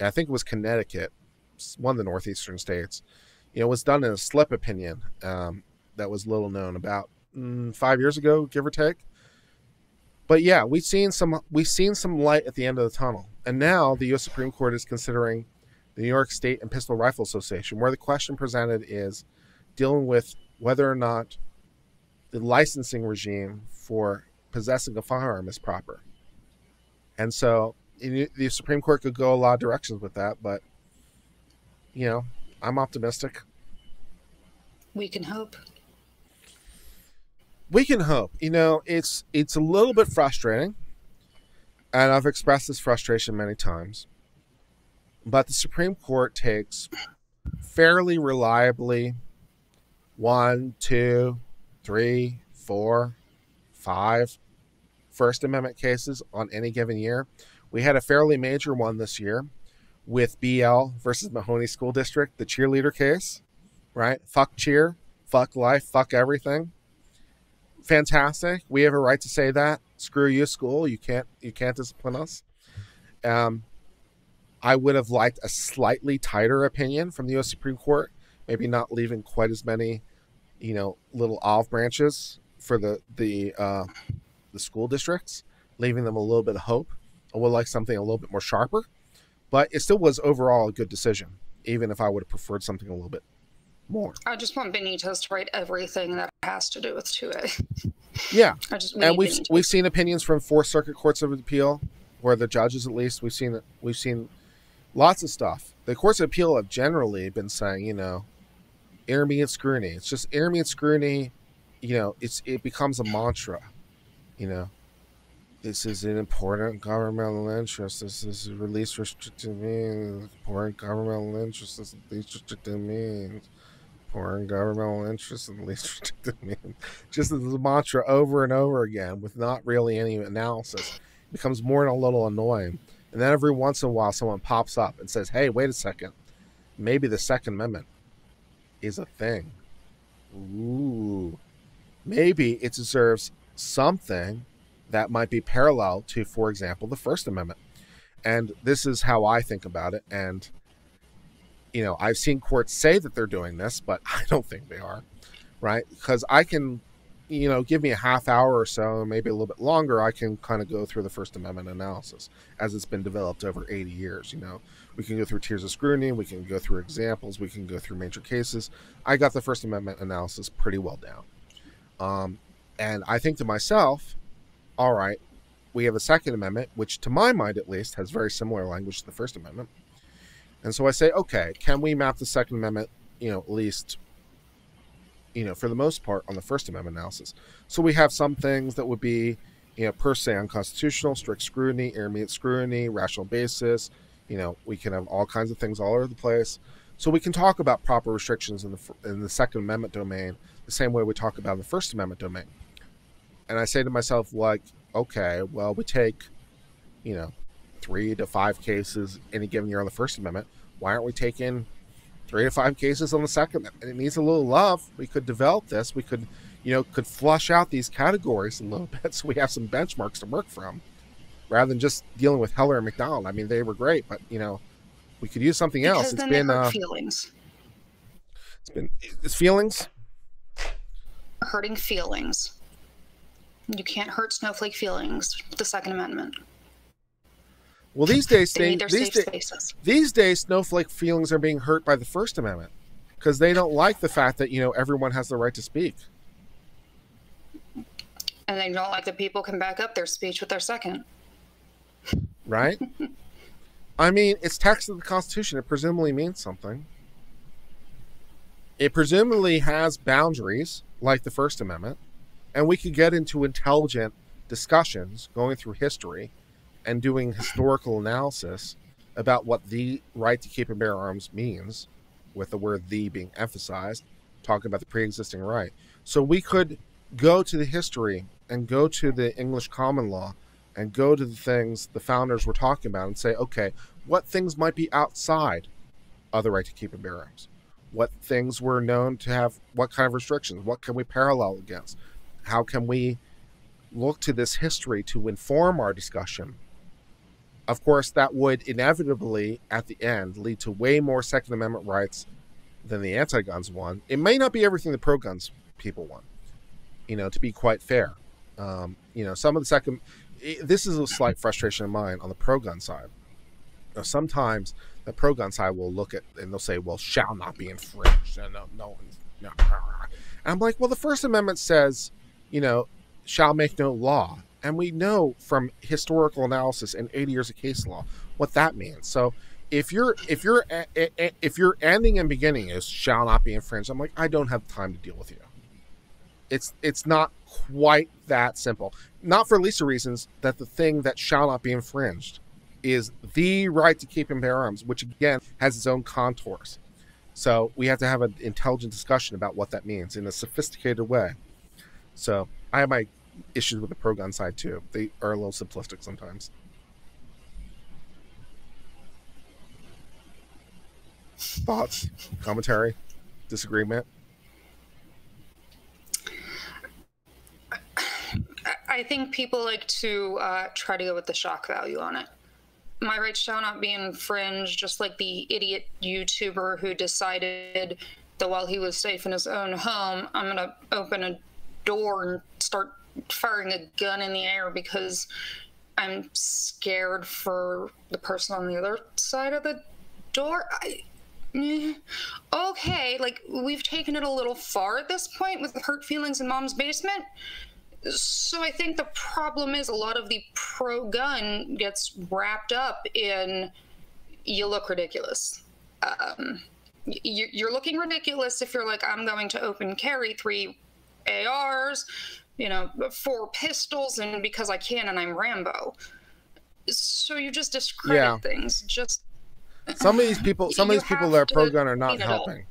And I think it was Connecticut, one of the northeastern states. You know, it was done in a slip opinion um, that was little known about mm, five years ago, give or take. But yeah, we've seen some we've seen some light at the end of the tunnel. And now the U S Supreme Court is considering the New York State and Pistol Rifle Association, where the question presented is dealing with whether or not the licensing regime for possessing a firearm is proper. And so the Supreme Court could go a lot of directions with that, but, you know, I'm optimistic. We can hope. We can hope. You know, it's, it's a little bit frustrating, and I've expressed this frustration many times, but the Supreme Court takes fairly reliably one, two, three, four, five First Amendment cases on any given year. We had a fairly major one this year with B L versus Mahoney School District, the cheerleader case, right? Fuck cheer, fuck life, fuck everything. Fantastic. We have a right to say that. Screw you, school. You can't, you can't discipline us. Um, I would have liked a slightly tighter opinion from the U S Supreme Court, maybe not leaving quite as many, you know, little olive branches for the the uh, the school districts, leaving them a little bit of hope. I would like something a little bit more sharper, but it still was overall a good decision, even if I would have preferred something a little bit more. I just want Benitez to write everything that has to do with two A. Yeah, I just, we and we've Benitez. we've seen opinions from Fourth Circuit courts of appeal, where the judges, at least, we've seen we've seen lots of stuff. The courts of appeal have generally been saying, you know, intermediate scrutiny. It's just intermediate scrutiny, you know, it's it becomes a mantra, you know. This is an important governmental interest. This is a release restricted means. Important governmental interest is at least restricted means. Important governmental interest is at least restricted means. Just as a mantra over and over again with not really any analysis. It becomes more and a little annoying. And then every once in a while someone pops up and says, hey, wait a second. Maybe the Second Amendment is a thing. Ooh, maybe it deserves something that might be parallel to, for example, the First Amendment. And this is how I think about it. And, you know, I've seen courts say that they're doing this, but I don't think they are, right? Because I can, you know, give me a half hour or so, maybe a little bit longer, I can kind of go through the First Amendment analysis as it's been developed over eighty years. You know, we can go through tiers of scrutiny, we can go through examples, we can go through major cases. I got the First Amendment analysis pretty well down. Um, and I think to myself, all right, we have a Second Amendment, which to my mind at least has very similar language to the First Amendment. And so I say, okay, can we map the Second Amendment, you know, at least, you know, for the most part on the First Amendment analysis. So we have some things that would be, you know, per se unconstitutional, strict scrutiny, intermediate scrutiny, rational basis. You know, we can have all kinds of things all over the place. So we can talk about proper restrictions in the, in the Second Amendment domain the same way we talk about in the First Amendment domain. And I say to myself, like, okay, well, we take, you know, three to five cases any given year on the First Amendment. Why aren't we taking three to five cases on the Second Amendment? And it needs a little love. We could develop this. We could, you know, could flush out these categories a little bit so we have some benchmarks to work from, rather than just dealing with Heller and McDonald. I mean, they were great, but, you know, we could use something because else. It's been uh, feelings. It's been it's feelings. Hurting feelings. You can't hurt snowflake feelings. The Second Amendment. Well, these days, they, they these, day, these days, snowflake feelings are being hurt by the First Amendment because they don't like the fact that, you know, everyone has the right to speak. And they don't like that people can back up their speech with their second. Right? I mean, it's text of the Constitution. It presumably means something. It presumably has boundaries, like the First Amendment, and we could get into intelligent discussions going through history and doing historical analysis about what the right to keep and bear arms means, with the word "the" being emphasized, talking about the pre-existing right. So we could go to the history and go to the English common law and go to the things the founders were talking about and say, okay, what things might be outside of the right to keep and bear arms? What things were known to have what kind of restrictions? What can we parallel against? How can we look to this history to inform our discussion? Of course, that would inevitably, at the end, lead to way more Second Amendment rights than the anti-guns one. It may not be everything the pro-guns people want, you know, to be quite fair. Um, you know, some of the second... This is a slight frustration of mine on the pro-gun side. Now, sometimes the pro-gun side will look at and they'll say, well, shall not be infringed. No, no, no, no. And I'm like, well, the First Amendment says, you know, shall make no law. And we know from historical analysis and eighty years of case law what that means. So if you're, if you're, if your ending and beginning is shall not be infringed, I'm like, I don't have time to deal with you. It's, it's not quite that simple. Not for at least the reasons that the thing that shall not be infringed is the right to keep and bear arms, which again has its own contours. So we have to have an intelligent discussion about what that means in a sophisticated way. So I have my issues with the pro-gun side too. They are a little simplistic sometimes. Thoughts, commentary, disagreement? I think people like to uh, try to go with the shock value on it. My rights shall not be infringed, just like the idiot YouTuber who decided that while he was safe in his own home, I'm going to open a door and start firing a gun in the air because I'm scared for the person on the other side of the door. I, okay, like, we've taken it a little far at this point with hurt feelings in mom's basement. So I think the problem is a lot of the pro-gun gets wrapped up in, you look ridiculous. Um, you, you're looking ridiculous if you're like, I'm going to open carry three A Rs, you know, four pistols, and because I can and I'm Rambo. So you just discredit yeah. things. Just some of these people, some of these people that are pro-gun are not helping.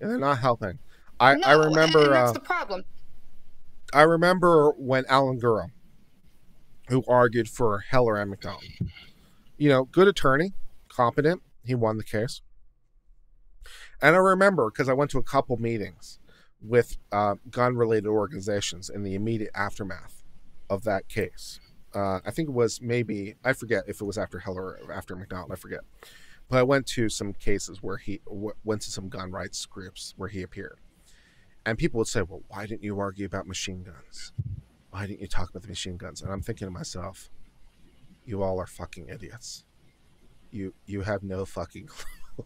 Yeah, they're not helping. I, no, I remember. And that's uh, the problem. I remember when Alan Gura, who argued for Heller and McDonald, you know, good attorney, competent, he won the case. And I remember because I went to a couple meetings with uh, gun-related organizations in the immediate aftermath of that case. Uh, I think it was maybe, I forget if it was after Heller or after McDonald, I forget. But I went to some cases where he, w went to some gun rights groups where he appeared. And people would say, well, why didn't you argue about machine guns? Why didn't you talk about the machine guns? And I'm thinking to myself, you all are fucking idiots. You you have no fucking clue.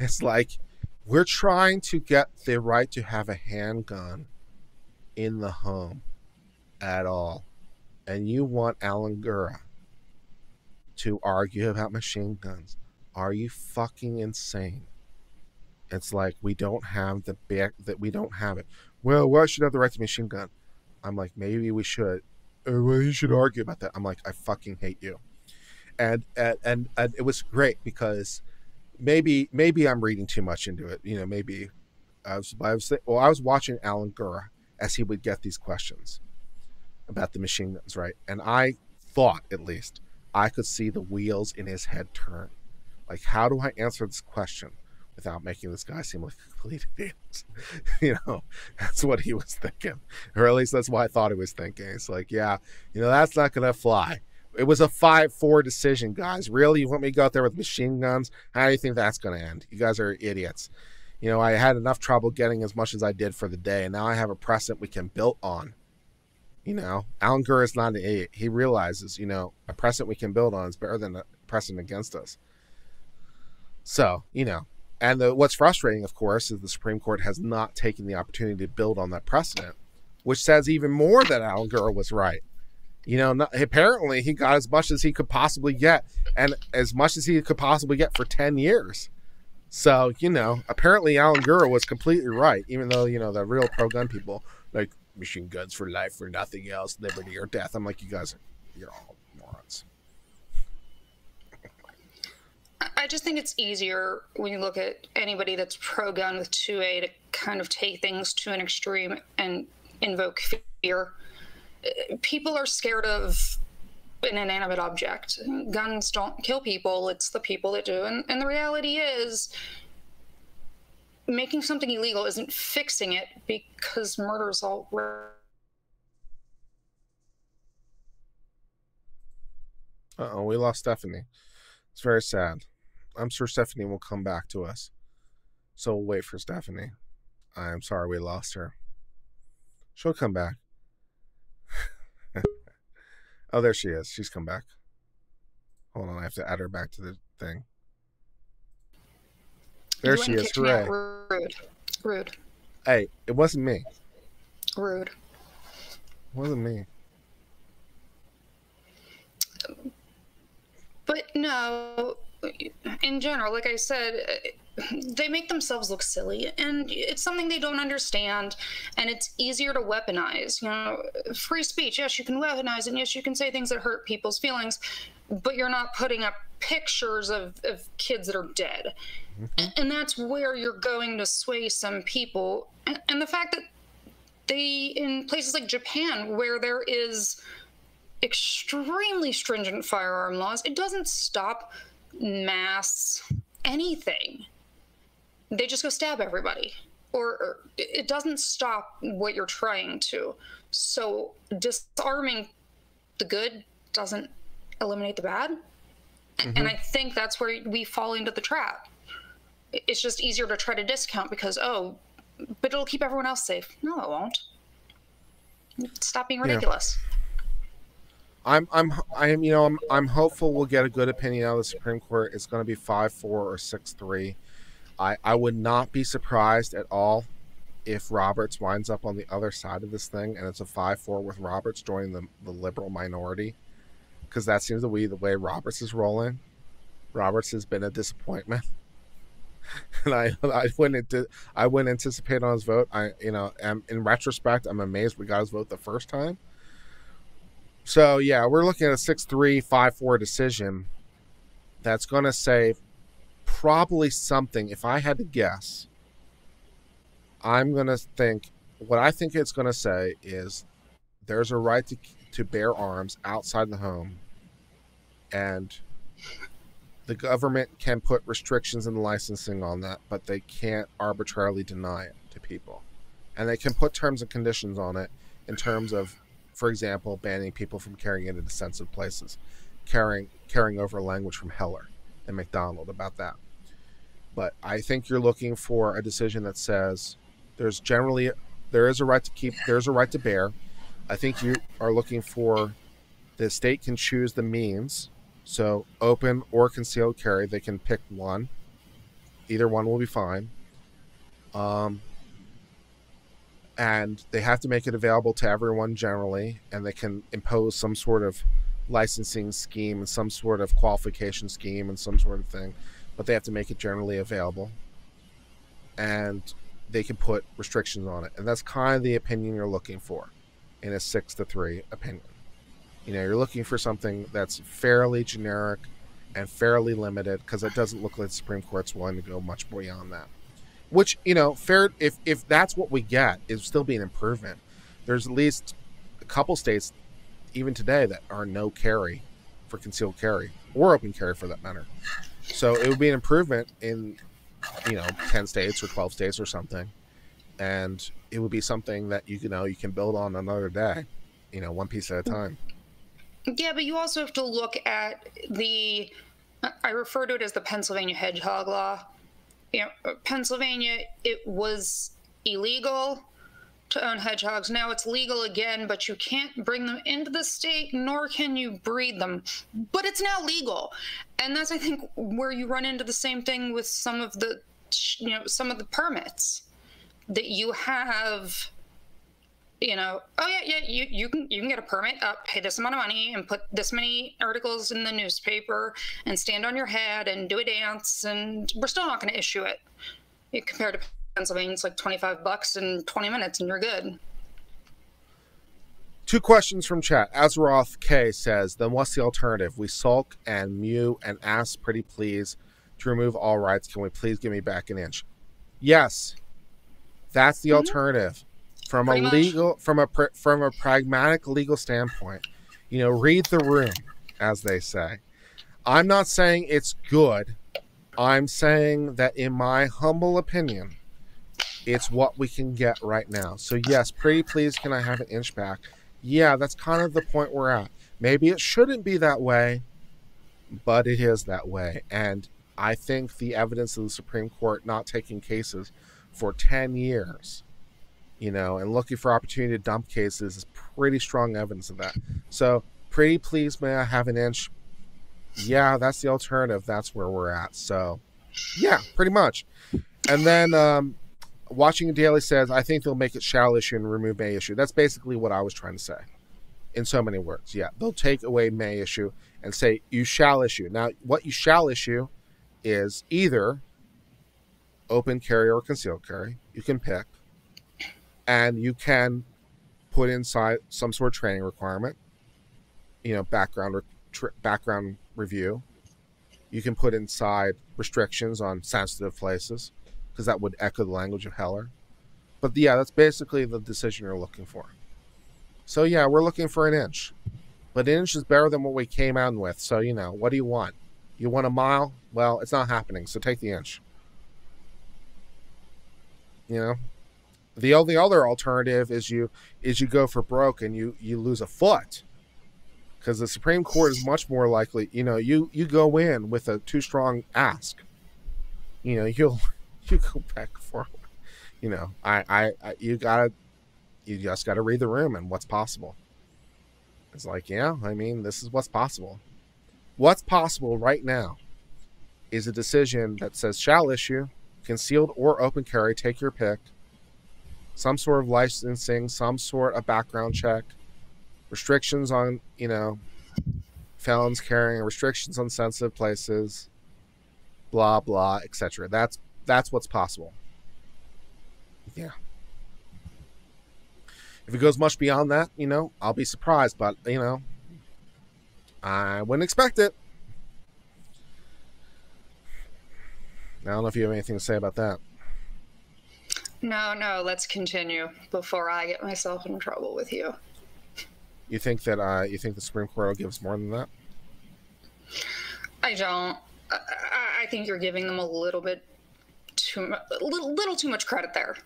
It's like, we're trying to get the right to have a handgun in the home at all. And you want Alan Gura to argue about machine guns. Are you fucking insane? It's like, we don't have the back that we don't have it. Well, why should I have the right to machine gun? I'm like, maybe we should. Or, well, you should argue about that. I'm like, I fucking hate you. And and, and and it was great because maybe maybe I'm reading too much into it. You know, maybe I was I was well I was watching Alan Gura as he would get these questions, about the machine guns, right? And I thought, at least, I could see the wheels in his head turn. Like, how do I answer this question without making this guy seem like a complete idiot? You know, that's what he was thinking. Or at least that's what I thought he was thinking. It's like, yeah, you know, that's not going to fly. It was a five four decision, guys. Really? You want me to go out there with machine guns? How do you think that's going to end? You guys are idiots. You know, I had enough trouble getting as much as I did for the day, and now I have a precedent we can build on. You know, Alan Gura is not an idiot. He realizes, you know, a precedent we can build on is better than a precedent against us. So, you know, and the, what's frustrating, of course, is the Supreme Court has not taken the opportunity to build on that precedent, which says even more that Alan Gura was right. You know, not, apparently he got as much as he could possibly get, and as much as he could possibly get for ten years. So, you know, apparently Alan Gura was completely right, even though, you know, the real pro-gun people, like, machine guns for life or nothing else, liberty or death. I'm like, you guys are, you're all morons. I just think it's easier when you look at anybody that's pro-gun with two A to kind of take things to an extreme and invoke fear. People are scared of an inanimate object. Guns don't kill people, it's the people that do. And, and the reality is, making something illegal isn't fixing it, because murder is all... Uh-oh, we lost Stephanie. It's very sad. I'm sure Stephanie will come back to us. So we'll wait for Stephanie. I am sorry we lost her. She'll come back. Oh, there she is. She's come back. Hold on, I have to add her back to the thing. There she is. Hooray. Rude. Rude. Hey, it wasn't me. Rude. It wasn't me. But no, in general, like I said, they make themselves look silly, and it's something they don't understand, and it's easier to weaponize. You know, free speech, yes, you can weaponize, and yes, you can say things that hurt people's feelings, but you're not putting up pictures of, of kids that are dead. Mm-hmm. And that's where you're going to sway some people. And, and the fact that they, in places like Japan, where there is extremely stringent firearm laws, it doesn't stop mass anything. They just go stab everybody. Or, or it doesn't stop what you're trying to. So disarming the good doesn't eliminate the bad. Mm-hmm. And I think that's where we fall into the trap. It's just easier to try to discount because, oh, but it'll keep everyone else safe. No, it won't. Stop being ridiculous. Yeah. I'm, I'm, I'm, you know, I'm, I'm hopeful we'll get a good opinion out of the Supreme Court. It's going to be five four or six three. I, I would not be surprised at all if Roberts winds up on the other side of this thing, and it's a five four with Roberts joining the, the liberal minority. Because that seems to be the way Roberts is rolling. Roberts has been a disappointment, and I I wouldn't I wouldn't anticipate on his vote. I you know am, in retrospect, I'm amazed we got his vote the first time. So yeah, we're looking at a six three, five four decision. That's going to say probably something. If I had to guess, I'm going to think what I think it's going to say is there's a right to. to bear arms outside the home, and the government can put restrictions and licensing on that, but they can't arbitrarily deny it to people. And they can put terms and conditions on it in terms of, for example, banning people from carrying it into sensitive places, carrying carrying over language from Heller and McDonald about that. But I think you're looking for a decision that says there's generally there is a right to keep, there's a right to bear. I think you are looking for the state can choose the means, so open or concealed carry, they can pick one. Either one will be fine. Um, and they have to make it available to everyone generally, and they can impose some sort of licensing scheme and some sort of qualification scheme and some sort of thing, but they have to make it generally available. And they can put restrictions on it. And that's kind of the opinion you're looking for. In a six to three opinion. You know, you're looking for something that's fairly generic and fairly limited, because it doesn't look like the Supreme Court's willing to go much beyond that. Which, you know, fair if if that's what we get, it would still be an improvement. There's at least a a couple states even today that are no carry for concealed carry or open carry for that matter. So it would be an improvement in, you know, ten states or twelve states or something. And it would be something that, you know, you can build on another day, you know, one piece at a time. Yeah, but you also have to look at the, I refer to it as the Pennsylvania hedgehog law. You know, Pennsylvania, it was illegal to own hedgehogs. Now it's legal again, but you can't bring them into the state, nor can you breed them. But it's now legal. And that's, I think, where you run into the same thing with some of the, you know, some of the permits that you have. You know, oh yeah, yeah, you, you can you can get a permit, uh, pay this amount of money, and put this many articles in the newspaper, and stand on your head, and do a dance, and we're still not going to issue it. Compared to Pennsylvania, it's like twenty-five bucks and twenty minutes, and you're good. Two questions from chat. Azeroth K says, "Then what's the alternative? We sulk and mew and ask, pretty please, to remove all rights. Can we please give me back an inch?" Yes, that's the mm-hmm. alternative. From Pretty a legal, much. from a from a pragmatic legal standpoint, you know, read the room, as they say. I'm not saying it's good. I'm saying that, in my humble opinion, it's what we can get right now. So yes, pretty please, can I have an inch back? Yeah, that's kind of the point we're at. Maybe it shouldn't be that way, but it is that way. And I think the evidence of the Supreme Court not taking cases for ten years. You know, and looking for opportunity to dump cases is pretty strong evidence of that. So, pretty please, may I have an inch? Yeah, that's the alternative. That's where we're at. So, yeah, pretty much. And then, um, Watching Daily says, I think they'll make it shall issue and remove may issue. That's basically what I was trying to say in so many words. Yeah, they'll take away may issue and say you shall issue. Now, what you shall issue is either open carry or concealed carry. You can pick. And you can put inside some sort of training requirement, you know, background re background review. You can put inside restrictions on sensitive places, because that would echo the language of Heller. But yeah, that's basically the decision you're looking for. So yeah, we're looking for an inch. But an inch is better than what we came out with. So, you know, what do you want? You want a mile? Well, it's not happening, so take the inch. You know? The only other alternative is you is you go for broke and you you lose a foot, because the Supreme Court is much more likely. You know, you you go in with a too strong ask. You know, you'll you go back and forth. You know, I, I I you gotta you just gotta read the room and what's possible. It's like, yeah, I mean, this is what's possible. What's possible right now is a decision that says shall issue, concealed or open carry, take your pick. Some sort of licensing, some sort of background check, restrictions on, you know, felons carrying, restrictions on sensitive places, blah, blah, et cetera. That's that's what's possible. Yeah. If it goes much beyond that, you know, I'll be surprised, but, you know, I wouldn't expect it. I don't know if you have anything to say about that. No, no, let's continue before I get myself in trouble with you. You think that uh, you think the Supreme Court will give us more than that? I don't. I, I think you're giving them a little bit too much, a little, little too much credit there.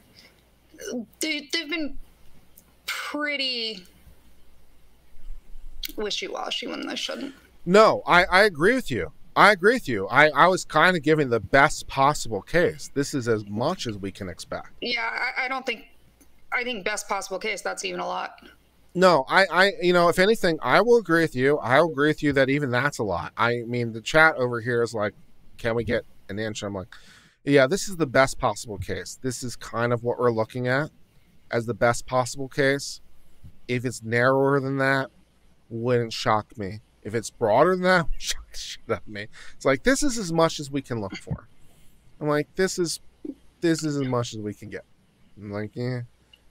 They, they've been pretty wishy-washy when they shouldn't. No, I, I agree with you. I agree with you. I, I was kind of giving the best possible case. This is as much as we can expect. Yeah, I, I don't think, I think best possible case, that's even a lot. No, I, I, you know, if anything, I will agree with you. I will agree with you that even that's a lot. I mean, the chat over here is like, can we get an inch? I'm like, yeah, this is the best possible case. This is kind of what we're looking at as the best possible case. If it's narrower than that, wouldn't shock me. If it's broader than that, shut up, man. It's like, this is as much as we can look for. I'm like, this is this is as much as we can get. I'm like, yeah,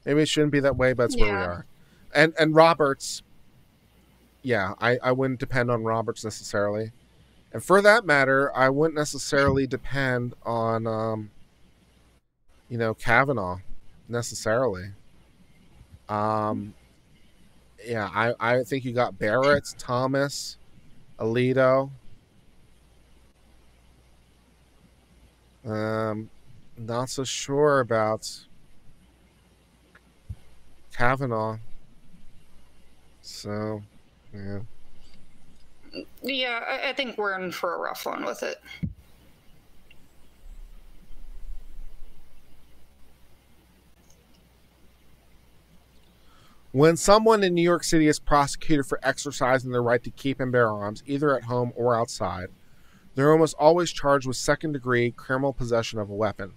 maybe it shouldn't be that way, but it's yeah. where we are. And and Roberts, yeah, I, I wouldn't depend on Roberts necessarily. And for that matter, I wouldn't necessarily depend on, um, you know, Kavanaugh necessarily. Um, yeah, I, I think you got Barrett, Thomas, Alito. Um, not so sure about Kavanaugh. So, yeah. Yeah, I, I think we're in for a rough one with it. When someone in New York City is prosecuted for exercising their right to keep and bear arms, either at home or outside, they're almost always charged with second-degree criminal possession of a weapon,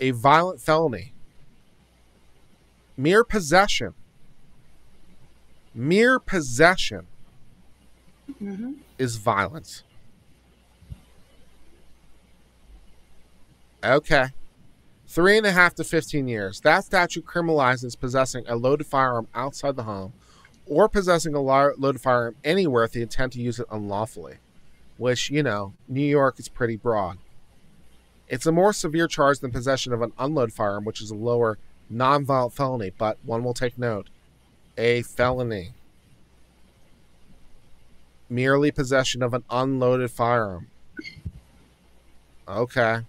a violent felony. Mere possession. Mere possession mm-hmm. is violence. Okay. Three and a half to fifteen years. That statute criminalizes possessing a loaded firearm outside the home or possessing a loaded firearm anywhere with the intent to use it unlawfully, which, you know, New York is pretty broad. It's a more severe charge than possession of an unloaded firearm, which is a lower nonviolent felony, but one will take note. A felony. Merely possession of an unloaded firearm. Okay.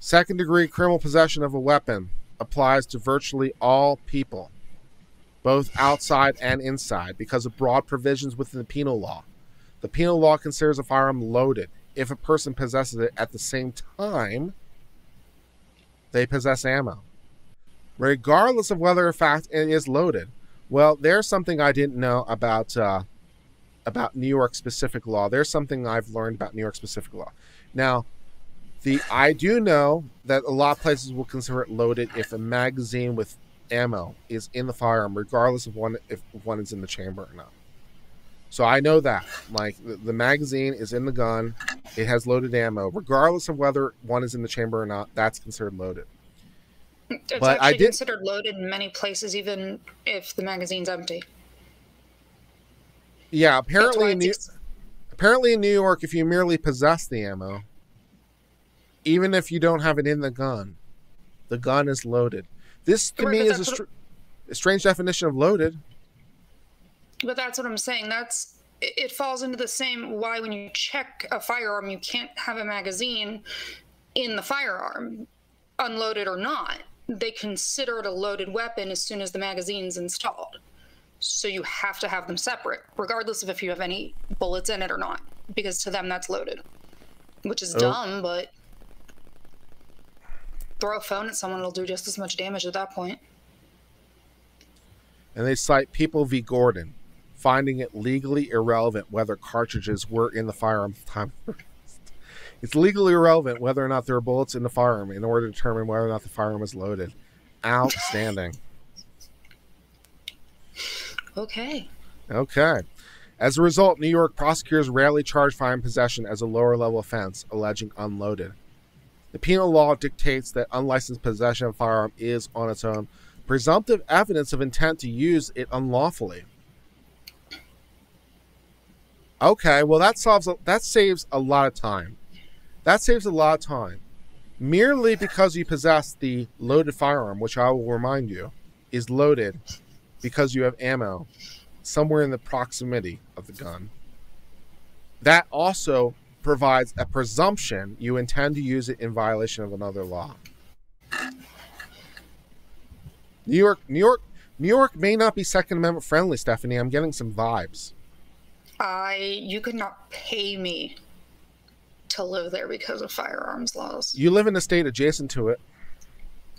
Second-degree criminal possession of a weapon applies to virtually all people, both outside and inside, because of broad provisions within the penal law. The penal law considers a firearm loaded if a person possesses it at the same time they possess ammo, regardless of whether, in fact, it is loaded. Well, there's something I didn't know about uh, about New York-specific law. There's something I've learned about New York-specific law. Now, The, I do know that a lot of places will consider it loaded if a magazine with ammo is in the firearm, regardless of one, if one is in the chamber or not. So I know that. Like, the, the magazine is in the gun. It has loaded ammo. Regardless of whether one is in the chamber or not, that's considered loaded. It's but actually I did, considered loaded in many places, even if the magazine's empty. Yeah, apparently in, New, apparently in New York, if you merely possess the ammo... Even if you don't have it in the gun, the gun is loaded. This, to right, me, is a, str a strange definition of loaded. But that's what I'm saying. That's it, it falls into the same why when you check a firearm, you can't have a magazine in the firearm, unloaded or not. They consider it a loaded weapon as soon as the magazine's installed. So you have to have them separate, regardless of if you have any bullets in it or not, because to them that's loaded, which is oh. dumb, but... Throw a phone at someone, it'll do just as much damage at that point. And they cite People v. Gordon, finding it legally irrelevant whether cartridges were in the firearm at the time. It's legally irrelevant whether or not there are bullets in the firearm in order to determine whether or not the firearm is loaded. Outstanding. Okay. Okay. As a result, New York prosecutors rarely charge firearm possession as a lower-level offense, alleging unloaded. The penal law dictates that unlicensed possession of a firearm is, on its own, presumptive evidence of intent to use it unlawfully. Okay, well, that solves that saves a lot of time. That saves a lot of time. Merely because you possess the loaded firearm, which I will remind you, is loaded because you have ammo somewhere in the proximity of the gun. That also... provides a presumption you intend to use it in violation of another law. New York, New York, New York may not be Second Amendment friendly, Stephanie. I'm getting some vibes. I, you could not pay me to live there because of firearms laws. You live in a state adjacent to it.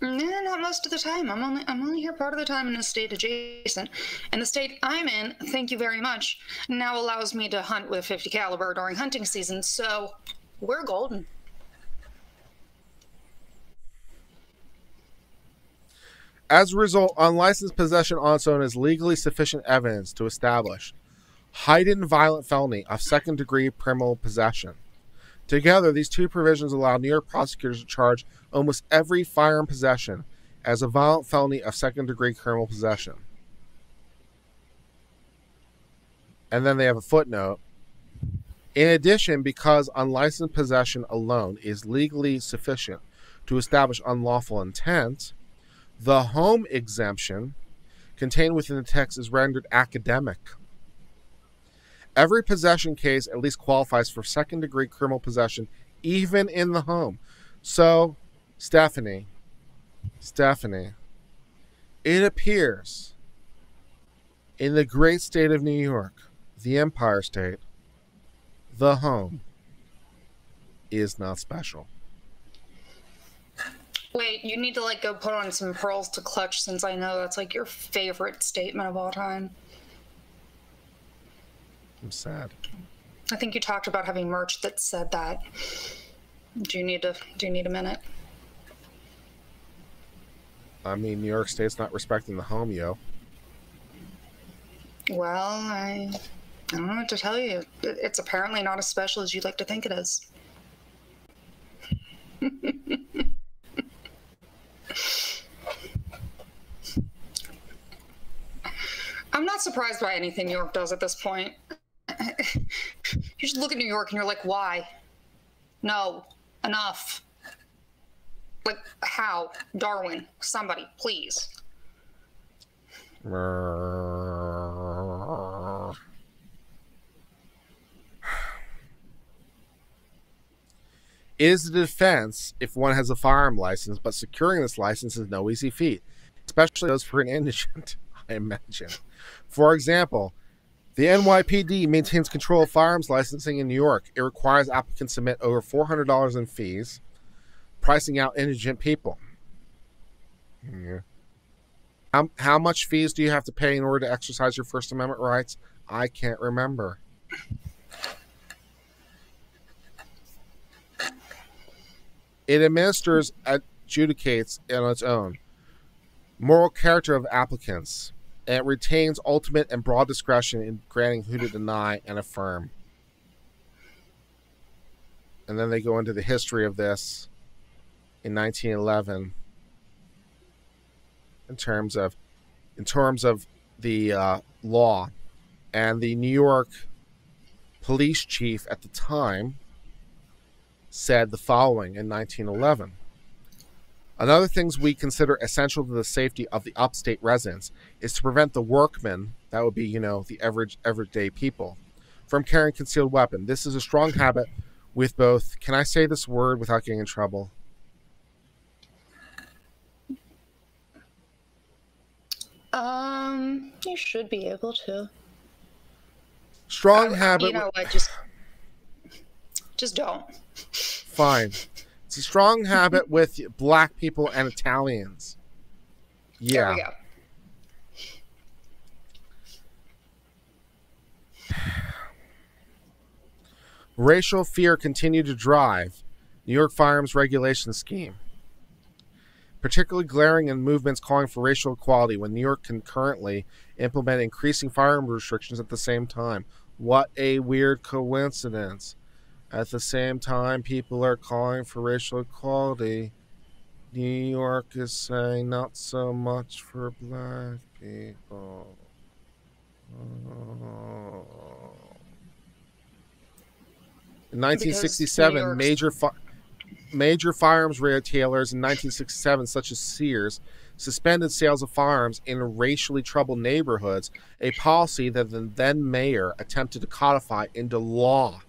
No, not most of the time. I'm only I'm only here part of the time in a state adjacent, and the state I'm in, thank you very much, now allows me to hunt with fifty caliber during hunting season. So we're golden. As a result, unlicensed possession on its own is legally sufficient evidence to establish heightened violent felony of second-degree criminal possession. Together, these two provisions allow New York prosecutors to charge almost every firearm possession as a violent felony of second-degree criminal possession. And then they have a footnote. In addition, because unlicensed possession alone is legally sufficient to establish unlawful intent, the home exemption contained within the text is rendered academic. Every possession case at least qualifies for second-degree criminal possession, even in the home. So, Stephanie, Stephanie, it appears in the great state of New York, the Empire State, the home is not special. Wait, you need to like go put on some pearls to clutch, since I know that's like your favorite statement of all time. I'm sad. I think you talked about having merch that said that. Do you need to? Do you need a minute? I mean, New York State's not respecting the home, yo. Well, I, I don't know what to tell you. It's apparently not as special as you'd like to think it is. I'm not surprised by anything New York does at this point. You just look at New York and you're like, why? No, enough. Like, how? Darwin, somebody, please. It is a defense if one has a firearm license, but securing this license is no easy feat, especially those for an indigent, I imagine. For example, the N Y P D maintains control of firearms licensing in New York. It requires applicants to submit over four hundred dollars in fees, pricing out indigent people. Yeah. How, how much fees do you have to pay in order to exercise your First Amendment rights? I can't remember. It administers, adjudicates on its own moral character of applicants, and it retains ultimate and broad discretion in granting who to deny and affirm. And then they go into the history of this in nineteen eleven in terms of in terms of the uh, law, and the New York police chief at the time said the following in nineteen eleven. Another things we consider essential to the safety of the upstate residents is to prevent the workmen, that would be, you know, the average everyday people, from carrying concealed weapon. This is a strong habit with both, can I say this word without getting in trouble? Um, you should be able to. Strong uh, habit. You know what, just, just don't. Fine. It's a strong habit with black people and Italians. Yeah. There we go. Racial fear continued to drive New York firearms regulation scheme, particularly glaring in movements calling for racial equality when New York concurrently implemented increasing firearm restrictions at the same time. What a weird coincidence. At the same time people are calling for racial equality, New York is saying not so much for black people. Oh. In nineteen sixty-seven, major fi major firearms retailers in nineteen sixty-seven, such as Sears, suspended sales of firearms in racially troubled neighborhoods, a policy that the then mayor attempted to codify into law.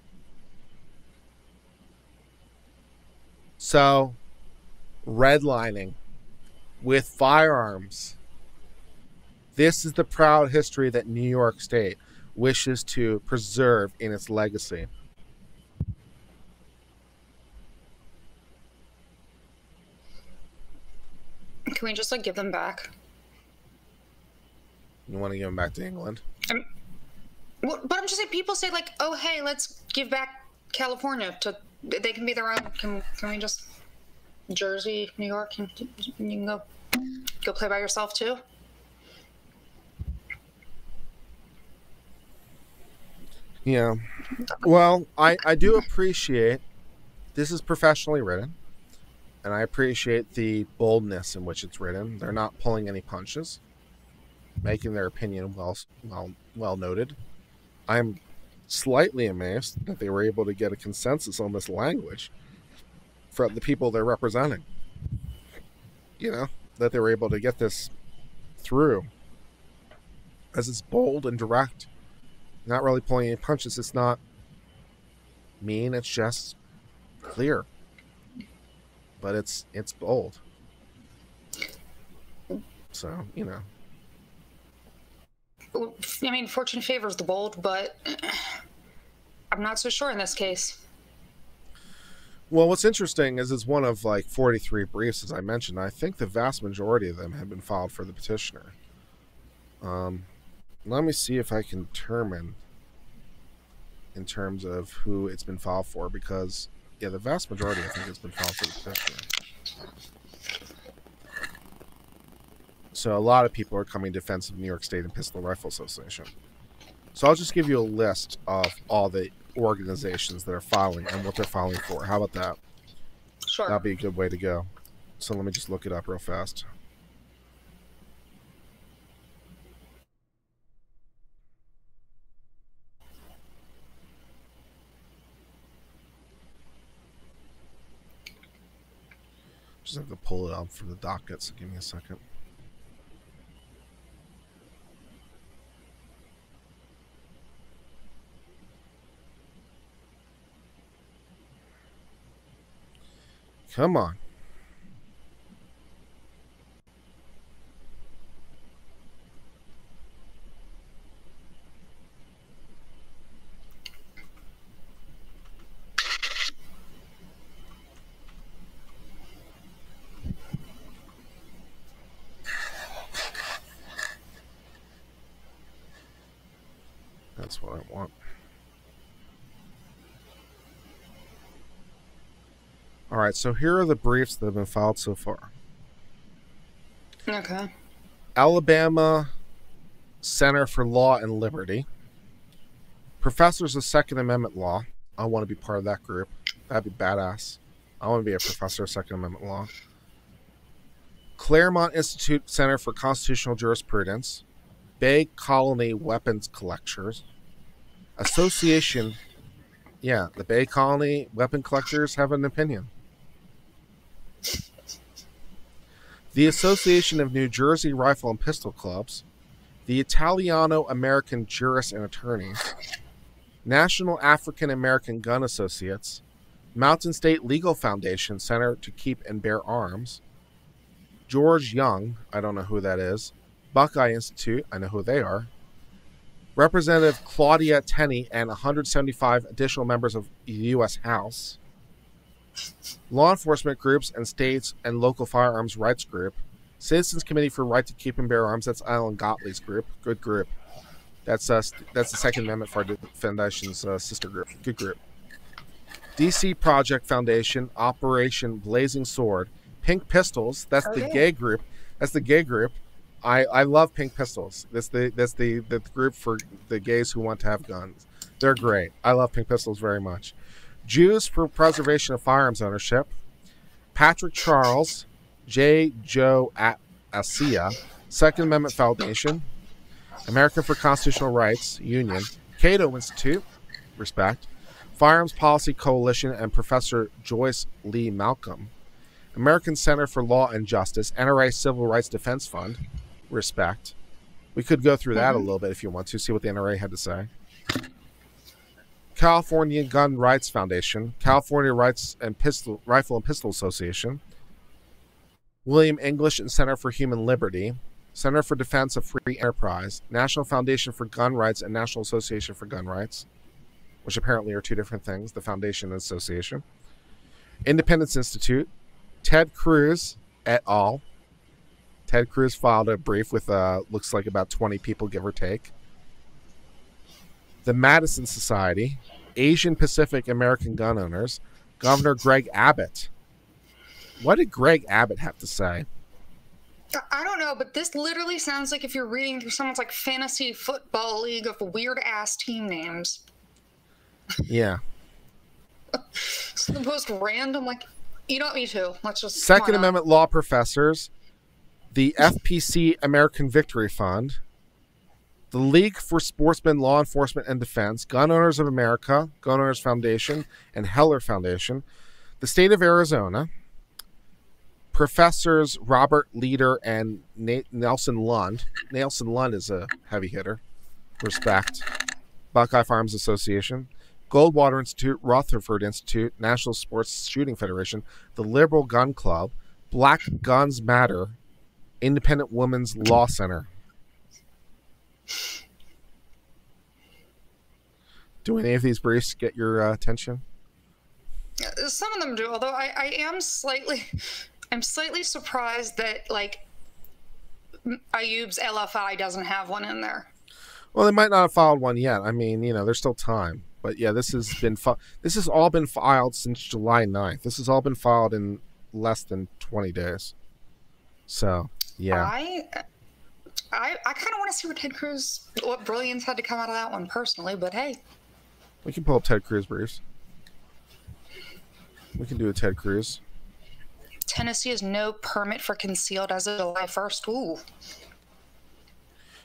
So, redlining with firearms. This is the proud history that New York State wishes to preserve in its legacy. Can we just like give them back? You want to give them back to England? I'm, but I'm just saying, people say like, oh, hey, let's give back California to... They can be their own. Can, can we just Jersey, New York? Can, you can go go play by yourself too. Yeah. Well, I I do appreciate this is professionally written, and I appreciate the boldness in which it's written. They're not pulling any punches, making their opinion well well well noted. I'm slightly amazed that they were able to get a consensus on this language from the people they're representing. You know, that they were able to get this through as it's bold and direct, not really pulling any punches. It's not mean, it's just clear, but it's it's bold. So, you know, I mean, fortune favors the bold, but I'm not so sure in this case. Well, what's interesting is it's one of like forty-three briefs, as I mentioned. I think the vast majority of them have been filed for the petitioner. Um, let me see if I can determine in terms of who it's been filed for, because, yeah, the vast majority, I think, has been filed for the petitioner. So a lot of people are coming in defense of New York State and Pistol and Rifle Association. So I'll just give you a list of all the organizations that are filing and what they're filing for. How about that? Sure. That'll be a good way to go. So let me just look it up real fast. Just have to pull it up from the docket, so give me a second. Come on. That's what I want. All right, so here are the briefs that have been filed so far. Okay. Alabama Center for Law and Liberty. Professors of Second Amendment Law. I want to be part of that group. That'd be badass. I want to be a professor of Second Amendment Law. Claremont Institute Center for Constitutional Jurisprudence. Bay Colony Weapons Collectors. Association. Yeah, the Bay Colony Weapon Collectors have an opinion. The Association of New Jersey Rifle and Pistol Clubs, the Italiano-American Jurists and Attorneys, National African-American Gun Associates, Mountain State Legal Foundation Center to Keep and Bear Arms, George Young, I don't know who that is, Buckeye Institute, I know who they are, Representative Claudia Tenney and one hundred seventy-five additional members of the U S House, law enforcement groups and states and local firearms rights group, Citizens Committee for Right to Keep and Bear Arms. That's Alan Gottlieb's group. Good group. That's us. Uh, that's the Second Amendment for our Foundation's uh, sister group. Good group. D C Project Foundation, Operation Blazing Sword, Pink Pistols. That's okay. The gay group. That's the gay group. I, I love Pink Pistols. That's the that's the, the group for the gays who want to have guns. They're great. I love Pink Pistols very much. Jews for Preservation of Firearms Ownership, Patrick Charles, J. Joe Assia, Second Amendment Foundation, America for Constitutional Rights Union, Cato Institute, respect, Firearms Policy Coalition, and Professor Joyce Lee Malcolm, American Center for Law and Justice, N R A Civil Rights Defense Fund, respect. We could go through that a little bit if you want to, see what the N R A had to say. California Gun Rights Foundation, California Rights and Pistol, Rifle and Pistol Association, William English and Center for Human Liberty, Center for Defense of Free Enterprise, National Foundation for Gun Rights, and National Association for Gun Rights, which apparently are two different things, the foundation and association. Independence Institute, Ted Cruz et al. Ted Cruz filed a brief with, uh, looks like about twenty people, give or take. The Madison Society, Asian Pacific American Gun Owners, Governor Greg Abbott. What did Greg Abbott have to say? I don't know, but this literally sounds like if you're reading through someone's like fantasy football league of weird ass team names. Yeah. It's the most random, like, you don't need to. Let's just Second Amendment Law Professors, the F P C American Victory Fund, the League for Sportsmen, Law Enforcement, and Defense, Gun Owners of America, Gun Owners Foundation, and Heller Foundation, the State of Arizona, Professors Robert Leader and Na Nelson Lund. Nelson Lund is a heavy hitter. Respect. Buckeye Farms Association. Goldwater Institute, Rutherford Institute, National Sports Shooting Federation, the Liberal Gun Club, Black Guns Matter, Independent Women's Law Center. Do any of these briefs get your uh, attention? Some of them do, although I, I am slightly, I'm slightly surprised that, like, Ayoub's L F I doesn't have one in there. Well, they might not have filed one yet. I mean, you know, there's still time. But yeah, this has been this has all been filed since July ninth. This has all been filed in less than twenty days. So yeah, I I, I kind of want to see what Ted Cruz, what brilliance had to come out of that one personally. But hey, we can pull up Ted Cruz briefs. We can do a Ted Cruz. Tennessee has no permit for concealed as of July first. Ooh.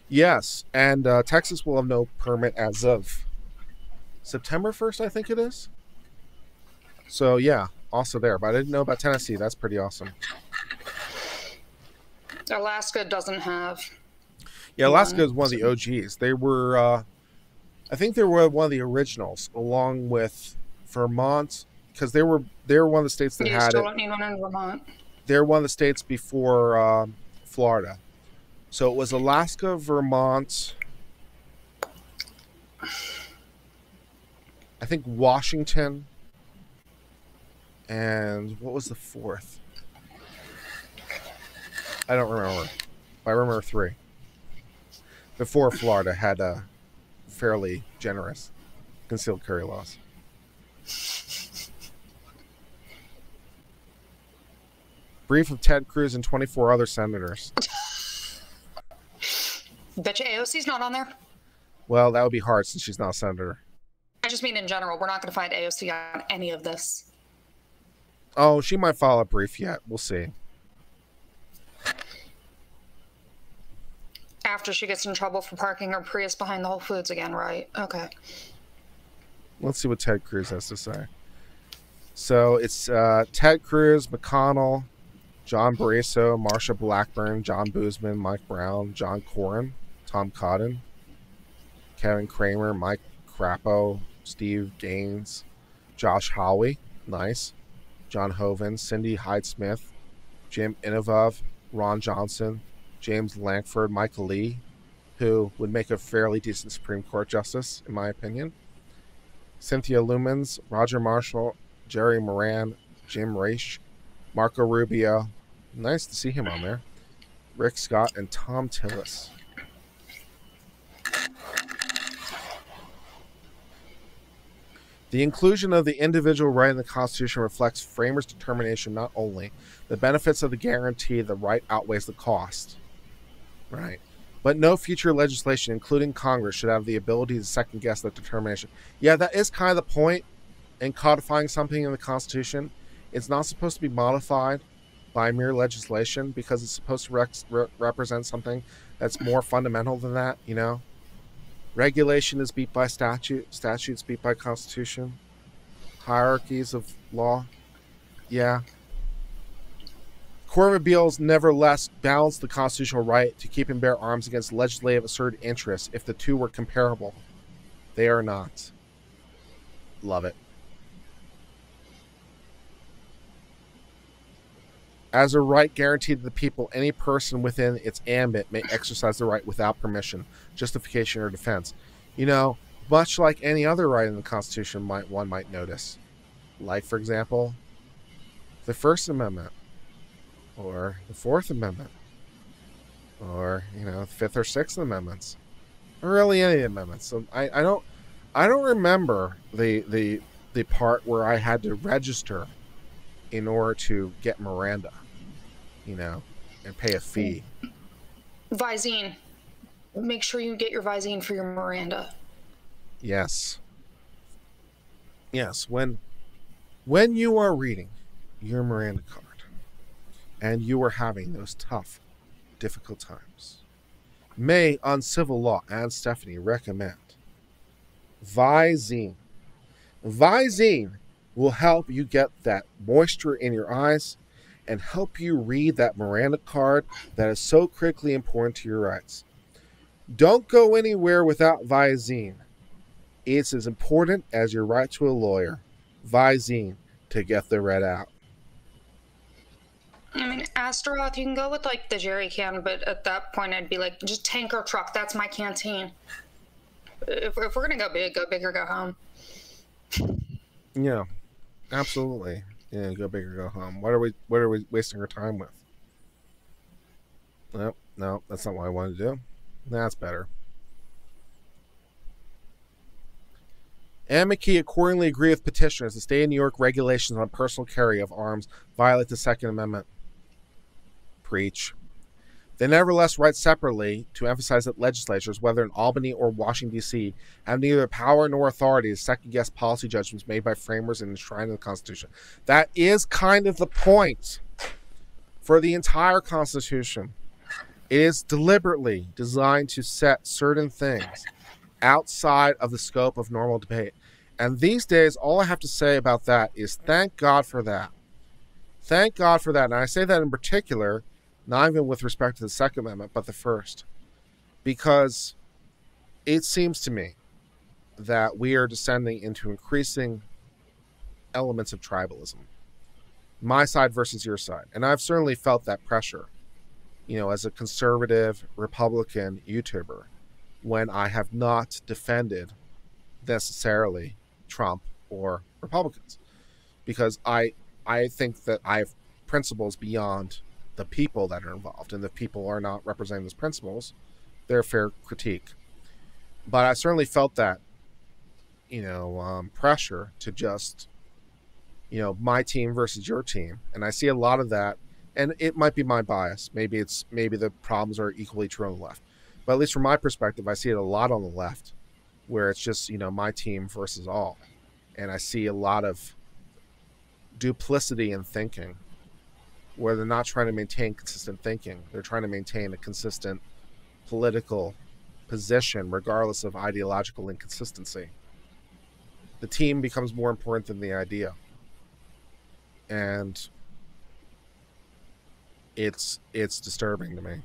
Yes, and uh, Texas will have no permit as of September first, I think it is. So yeah, also there. But I didn't know about Tennessee. That's pretty awesome. Alaska doesn't have. Yeah, Alaska is one of the O Gs. They were, uh, I think they were one of the originals, along with Vermont, because they were they were one of the states that had it. You still don't need one in Vermont. They're one of the states before uh, Florida. So it was Alaska, Vermont. I think Washington, and what was the fourth? I don't remember. I remember three. Before Florida had a fairly generous concealed carry laws. Brief of Ted Cruz and twenty-four other senators. Bet you A O C's not on there. Well, that would be hard since she's not a senator. I just mean in general, we're not going to find A O C on any of this. Oh, she might file a brief yet. We'll see. After she gets in trouble for parking her Prius behind the Whole Foods again, right? Okay. Let's see what Ted Cruz has to say. So it's uh, Ted Cruz, McConnell, John Barrasso, Marsha Blackburn, John Boozman, Mike Brown, John Corrin, Tom Cotton, Kevin Kramer, Mike Crappo, Steve Gaines, Josh Hawley, nice, John Hoven, Cindy Hyde-Smith, Jim Inovov, Ron Johnson, James Lankford, Michael Lee, who would make a fairly decent Supreme Court justice, in my opinion, Cynthia Lumens, Roger Marshall, Jerry Moran, Jim Raich, Marco Rubio, nice to see him on there, Rick Scott, and Tom Tillis. The inclusion of the individual right in the Constitution reflects framers' determination not only the benefits of the guarantee the right outweighs the cost, right, but no future legislation, including Congress, should have the ability to second-guess that determination. Yeah, that is kind of the point in codifying something in the Constitution. It's not supposed to be modified by mere legislation because it's supposed to re re represent something that's more fundamental than that, you know? Regulation is beat by statute. Statutes beat by constitution. Hierarchies of law. Yeah. Court of Appeals nevertheless balanced the constitutional right to keep and bear arms against legislative asserted interests if the two were comparable. They are not. Love it. As a right guaranteed to the people, any person within its ambit may exercise the right without permission, justification, or defense. You know, much like any other right in the Constitution might one might notice. Like, for example, the First Amendment, or the Fourth Amendment, or, you know, the Fifth or Sixth Amendments, or really any amendments. So I, I don't I don't remember the the the part where I had to register in order to get Miranda, you know, and pay a fee. Visine. Make sure you get your Visine for your Miranda. Yes. Yes. When, when you are reading your Miranda card and you are having those tough, difficult times, May on Civil Law and Stephanie recommend Visine. Visine will help you get that moisture in your eyes and help you read that Miranda card that is so critically important to your rights. Don't go anywhere without Visine. It's as important as your right to a lawyer. Visine to get the red out. I mean, Astaroth, you can go with like the jerry can, but at that point I'd be like, just tank or truck, that's my canteen. If, if we're going to go big, go big or go home. Yeah, absolutely. Yeah, go big or go home. What are we, what are we wasting our time with? No, no, that's not what I wanted to do. That's better. Amici accordingly agree with petitioners. The state of New York regulations on personal carry of arms violate the Second Amendment. Preach. They nevertheless write separately to emphasize that legislatures, whether in Albany or Washington, D C, have neither power nor authority to second-guess policy judgments made by framers and enshrined in the Constitution. That is kind of the point for the entire Constitution. It is deliberately designed to set certain things outside of the scope of normal debate. And these days, all I have to say about that is thank God for that. Thank God for that. And I say that in particular, not even with respect to the Second Amendment, but the First. Because it seems to me that we are descending into increasing elements of tribalism. My side versus your side. And I've certainly felt that pressure, you know, as a conservative Republican YouTuber, when I have not defended necessarily Trump or Republicans, because I I think that I have principles beyond the people that are involved, and the people are not representing those principles. They're fair critique. But I certainly felt that, you know, um, pressure to just, you know, my team versus your team. And I see a lot of that, and it might be my bias. Maybe it's, maybe the problems are equally true on the left. But at least from my perspective, I see it a lot on the left, where it's just, you know, my team versus all. And I see a lot of duplicity in thinking, where they're not trying to maintain consistent thinking. They're trying to maintain a consistent political position, regardless of ideological inconsistency. The team becomes more important than the idea. And it's, it's disturbing to me.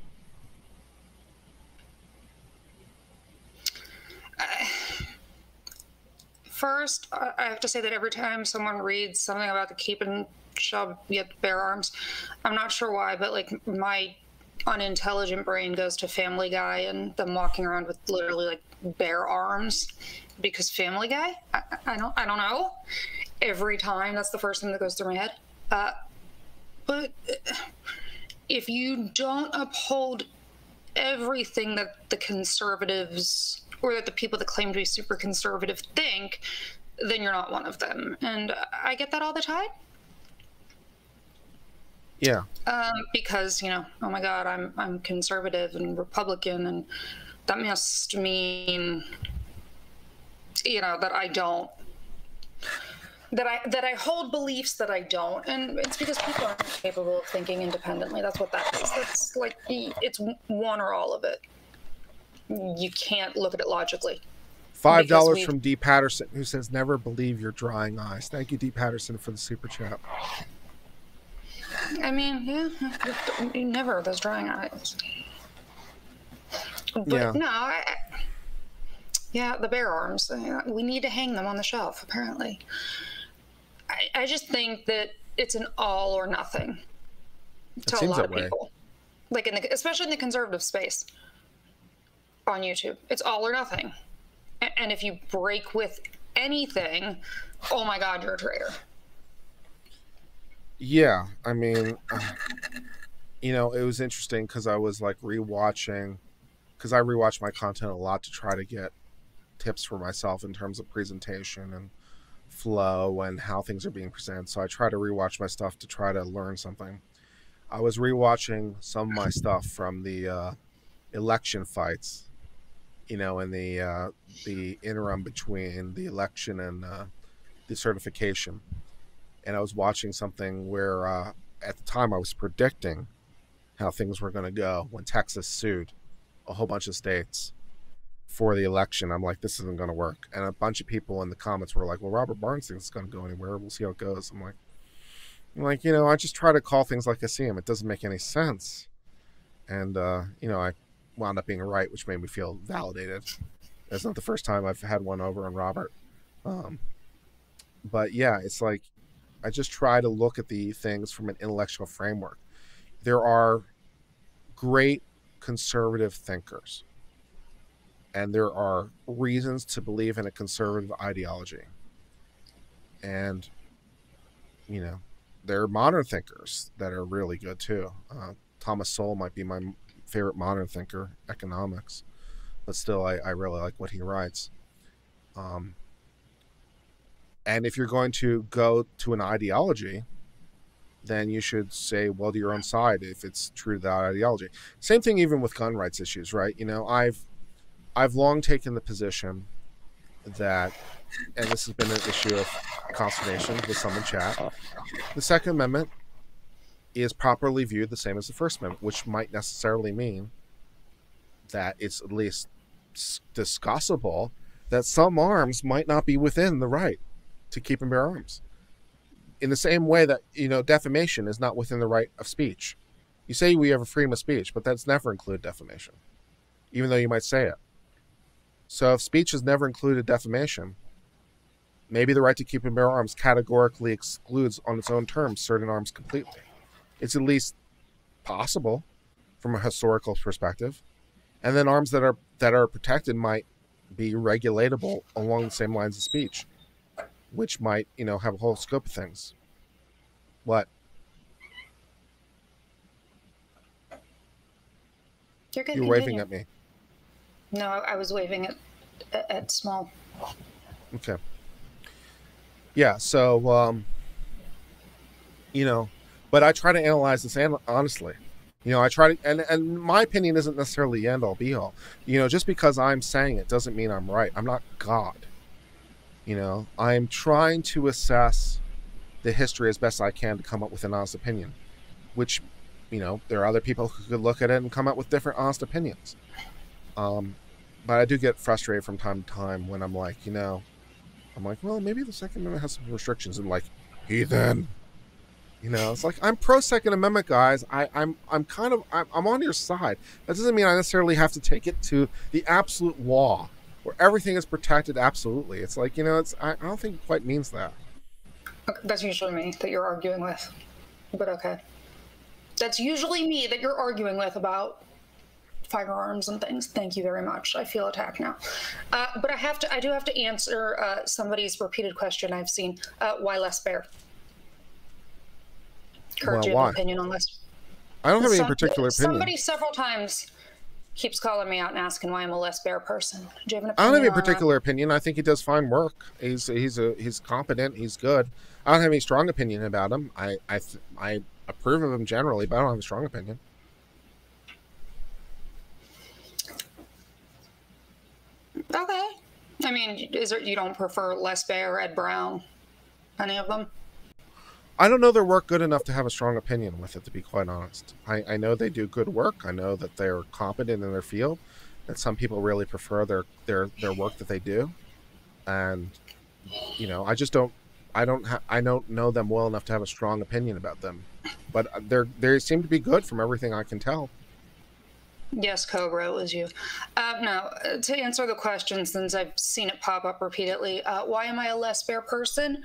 First, I have to say that every time someone reads something about the keep and shall yet bear arms, I'm not sure why, but like my unintelligent brain goes to Family Guy and them walking around with literally like bare arms, because Family Guy. I, I don't, I don't know. Every time, that's the first thing that goes through my head. Uh, but if you don't uphold everything that the conservatives, or that the people that claim to be super conservative think, then you're not one of them. And I get that all the time. Yeah. Um, because, you know, oh my God, I'm I'm conservative and Republican, and that must mean, you know, that I don't, that I that I hold beliefs that I don't. And it's because people aren't capable of thinking independently. That's what that is. That's like, it's one or all of it. You can't look at it logically. Five dollars from D. Patterson, who says, never believe your drying eyes. Thank you, D. Patterson, for the super chat. I mean, yeah, never those drying eyes. But yeah. no, I, yeah, the bare arms. We need to hang them on the shelf, apparently. I, I just think that it's an all or nothing to a lot of people. Like in the, especially in the conservative space. On YouTube, it's all or nothing, and if you break with anything, oh my God, you're a traitor. Yeah, I mean, uh, you know, it was interesting because I was like rewatching, because I rewatch my content a lot to try to get tips for myself in terms of presentation and flow and how things are being presented. So I try to rewatch my stuff to try to learn something. I was rewatching some of my stuff from the uh, election fights. You know, in the uh, the interim between the election and uh, the certification, and I was watching something where uh, at the time I was predicting how things were going to go when Texas sued a whole bunch of states for the election. I'm like, this isn't going to work, and a bunch of people in the comments were like, "Well, Robert Barnes thinks it's going to go anywhere. We'll see how it goes." I'm like, Like, you know, I just try to call things like I see them. It doesn't make any sense. And, uh, you know, I wound up being right, which made me feel validated. That's not the first time I've had one over on Robert. Um, but, yeah, it's like I just try to look at the things from an intellectual framework. There are great conservative thinkers, and there are reasons to believe in a conservative ideology. And, you know, there are modern thinkers that are really good, too. Uh, Thomas Sowell might be my favorite modern thinker, economics. But still, I, I really like what he writes. Um, and if you're going to go to an ideology, then you should say, well, to your own side, if it's true to that ideology. Same thing even with gun rights issues, right? You know, I've, I've long taken the position that, and this has been an issue of consternation with some in chat, the Second Amendment is properly viewed the same as the First Amendment, which might necessarily mean that it's at least discussable that some arms might not be within the right to keep and bear arms. In the same way that, you know, defamation is not within the right of speech. You say we have a freedom of speech, but that's never included defamation, even though you might say it. So if speech has never included defamation, maybe the right to keep and bear arms categorically excludes on its own terms certain arms completely. It's at least possible from a historical perspective. And then arms that are that are protected might be regulatable along the same lines of speech, which might, you know, have a whole scope of things. What? You're, You're waving at me. No, I was waving at, at, at small. Okay. Yeah, so, um, you know, but I try to analyze this an honestly. You know, I try to, and, and my opinion isn't necessarily the end all be all. You know, just because I'm saying it doesn't mean I'm right. I'm not God. You know, I'm trying to assess the history as best I can to come up with an honest opinion, which, you know, there are other people who could look at it and come up with different honest opinions. Um, but I do get frustrated from time to time when I'm like, you know, I'm like, well, maybe the Second Amendment has some restrictions, and like, heathen. You know, it's like, I'm pro Second Amendment, guys. I, I'm I'm kind of, I'm, I'm on your side. That doesn't mean I necessarily have to take it to the absolute law where everything is protected absolutely. It's like, you know, it's I, I don't think it quite means that. That's usually me that you're arguing with, but okay. That's usually me that you're arguing with about firearms and things. Thank you very much. I feel attacked now. Uh, but I have to, I do have to answer uh, somebody's repeated question I've seen. Uh, why Les Baer? Well, why? Opinion on this. I don't have Some, any particular opinion. Somebody several times keeps calling me out and asking why I'm a Les Baer person. Do you have an opinion? I don't have any particular that? opinion. I think he does fine work. He's he's a he's competent. He's good. I don't have any strong opinion about him. I I I approve of him generally, but I don't have a strong opinion. Okay. I mean, is there, you don't prefer Les Baer, Ed Brown, any of them? I don't know their work good enough to have a strong opinion with it, to be quite honest. I, I know they do good work. I know that they're competent in their field, that some people really prefer their, their, their work that they do. And, you know, I just don't, I don't, ha I don't know them well enough to have a strong opinion about them. But they're, they seem to be good from everything I can tell. Yes, Cobra, it was you. Uh, no, to answer the question, since I've seen it pop up repeatedly, uh, why am I a Les Baer person?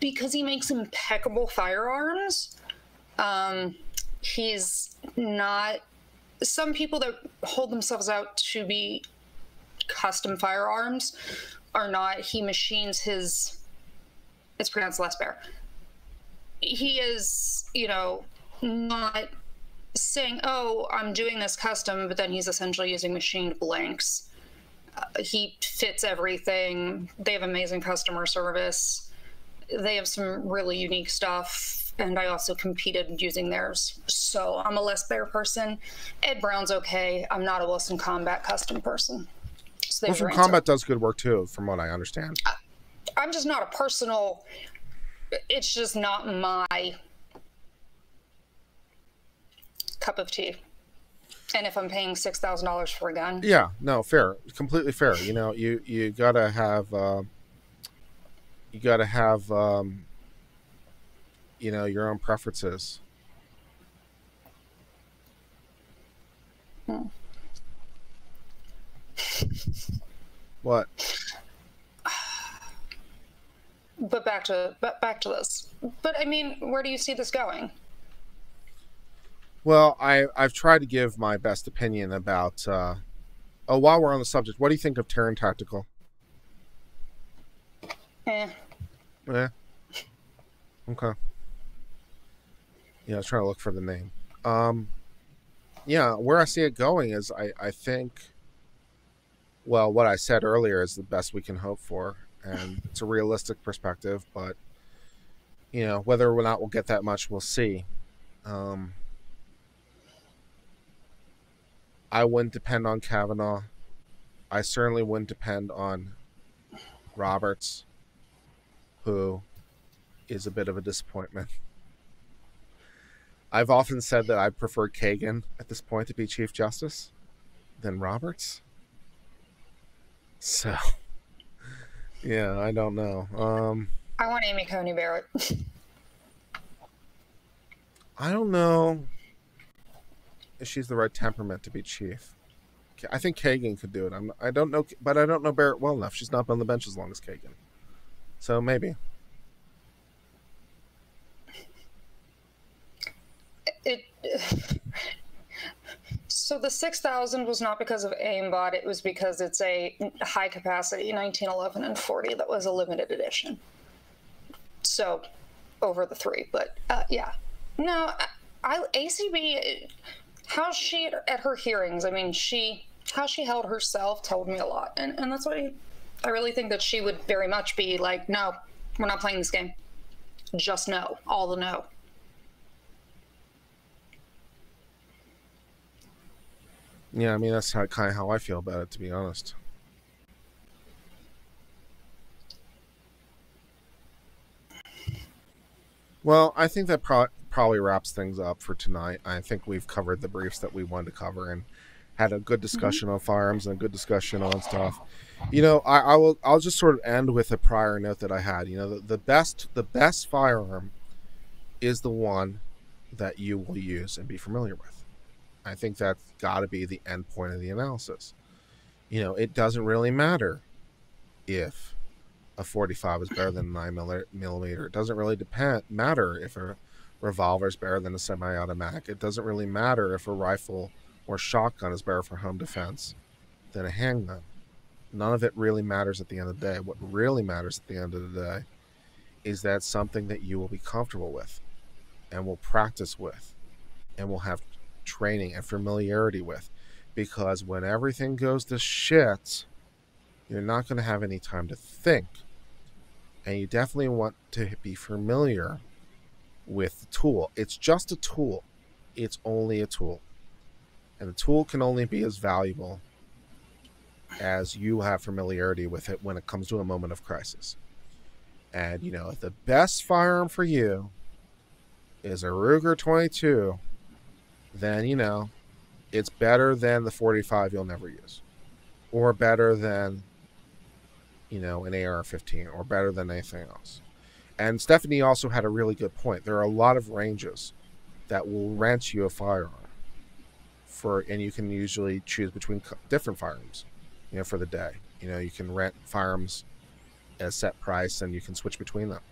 Because he makes impeccable firearms. Um, he's not... Some people that hold themselves out to be custom firearms are not. He machines his... It's pronounced Les Baer. He is, you know, not saying, oh, I'm doing this custom, but then he's essentially using machined blanks. Uh, he fits everything. They have amazing customer service. They have some really unique stuff, and I also competed using theirs. So I'm a Les Baer person. Ed Brown's okay. I'm not a Wilson Combat custom person. So Wilson Combat does good work too, from what I understand. I, I'm just not a personal, it's just not my cup of tea. And if I'm paying six thousand dollars for a gun. Yeah, no, fair. Completely fair. You know, you, you gotta have, uh, You got to have um, you know, your own preferences. Hmm. What? But back to but back to this. But I mean, where do you see this going? Well, I I've tried to give my best opinion about. Uh, oh, while we're on the subject, what do you think of Terran Tactical? Eh. Eh. Okay. Yeah, I was trying to look for the name. Um, yeah, where I see it going is I I think. Well, what I said earlier is the best we can hope for, and it's a realistic perspective, but you know, whether or not we'll get that much, we'll see. Um, I wouldn't depend on Kavanaugh. I certainly wouldn't depend on Roberts, who is a bit of a disappointment. I've often said that I prefer Kagan at this point to be Chief Justice than Roberts. So, yeah, I don't know. Um, I want Amy Coney Barrett. I don't know if she's the right temperament to be chief. I think Kagan could do it. I'm, I don't know, but I don't know Barrett well enough. She's not been on the bench as long as Kagan. So maybe. It... it So the six thousand was not because of aimbot, it was because it's a high-capacity nineteen eleven and forty that was a limited edition. So, over the three, but, uh, yeah. No, I, A C B, how she, at her hearings, I mean, she, how she held herself told me a lot. And, and that's why I really think that she would very much be like, no, we're not playing this game. Just no, all the no. Yeah, I mean, that's how, kind of how I feel about it, to be honest. Well, I think that pro probably wraps things up for tonight. I think we've covered the briefs that we wanted to cover and had a good discussion mm-hmm. on firearms and a good discussion on stuff. You know, I, I will, I'll just sort of end with a prior note that I had. You know, the, the best, the best firearm is the one that you will use and be familiar with. I think that's got to be the end point of the analysis. You know, it doesn't really matter if a forty-five is better than a nine millimeter. It doesn't really depend, matter if a revolver is better than a semi-automatic. It doesn't really matter if a rifle or shotgun is better for home defense than a handgun. None of it really matters at the end of the day. What really matters at the end of the day is that something that you will be comfortable with and will practice with and will have training and familiarity with, because when everything goes to shit, you're not going to have any time to think, and you definitely want to be familiar with the tool. It's just a tool. It's only a tool, and the tool can only be as valuable as you have familiarity with it when it comes to a moment of crisis. And you know, if the best firearm for you is a Ruger twenty-two, then, you know, it's better than the forty-five you'll never use, or better than, you know, an A R fifteen, or better than anything else. And Stephanie also had a really good point. There are a lot of ranges that will rent you a firearm for, and you can usually choose between different firearms, you know, for the day. You know, you can rent firearms at a set price and you can switch between them.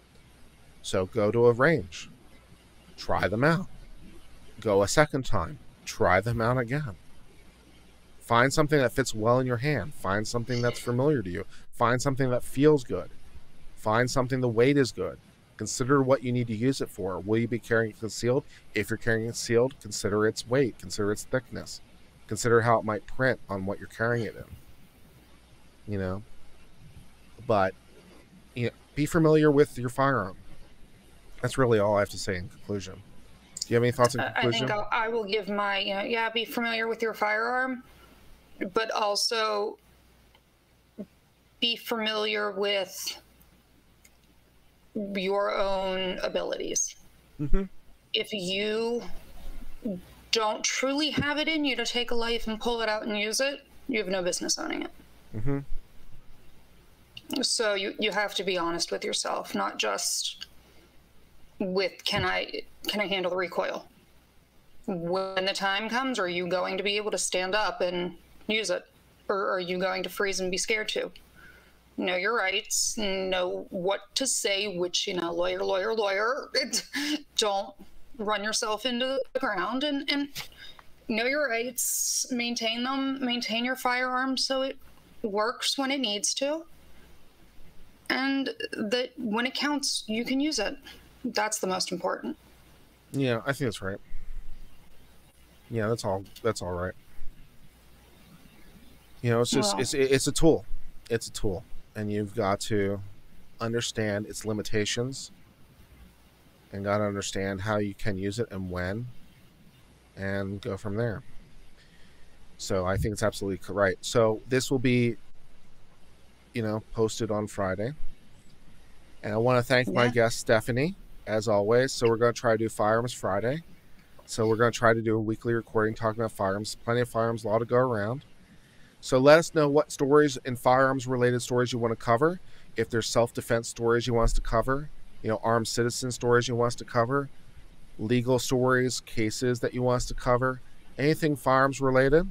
So go to a range, try them out. Go a second time. Try them out again. Find something that fits well in your hand. Find something that's familiar to you. Find something that feels good. Find something the weight is good. Consider what you need to use it for. Will you be carrying it concealed? If you're carrying it concealed, consider its weight. Consider its thickness. Consider how it might print on what you're carrying it in. You know? But, you know, be familiar with your firearm. That's really all I have to say in conclusion. Do you have any thoughts in conclusion? I think I'll, I will give my, you know, yeah, be familiar with your firearm, but also be familiar with your own abilities. Mm-hmm. If you don't truly have it in you to take a life and pull it out and use it, you have no business owning it. Mm-hmm. So you, you have to be honest with yourself, not just with can I can I handle the recoil? When the time comes, are you going to be able to stand up and use it? Or are you going to freeze and be scared to? Know your rights, know what to say, which, you know, lawyer, lawyer, lawyer, don't run yourself into the ground, and, and know your rights, maintain them, maintain your firearm so it works when it needs to, and that when it counts, you can use it. That's the most important. Yeah, I think that's right. Yeah, that's all. That's all right. You know, it's just, well, it's, it's a tool. It's a tool. And you've got to understand its limitations, and got to understand how you can use it and when, and go from there. So I think it's absolutely right. So this will be, you know, posted on Friday. And I want to thank yeah. my guest, Stephanie, as always. So we're going to try to do Firearms Friday. So we're going to try to do a weekly recording talking about firearms. Plenty of firearms law to go around. So let us know what stories and firearms-related stories you want to cover. If there's self-defense stories you want us to cover, you know, armed citizen stories you want us to cover, legal stories, cases that you want us to cover, anything firearms-related.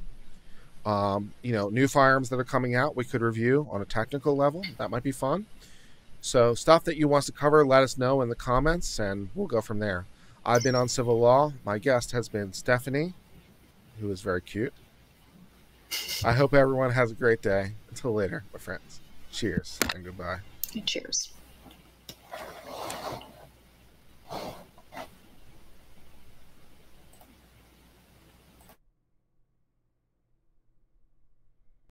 Um, you know, new firearms that are coming out we could review on a technical level. That might be fun. So stuff that you want us to cover, let us know in the comments, and we'll go from there. I've been on Civil Law. My guest has been Stephanie, who is very cute. I hope everyone has a great day. Until later, my friends. Cheers and goodbye. Cheers.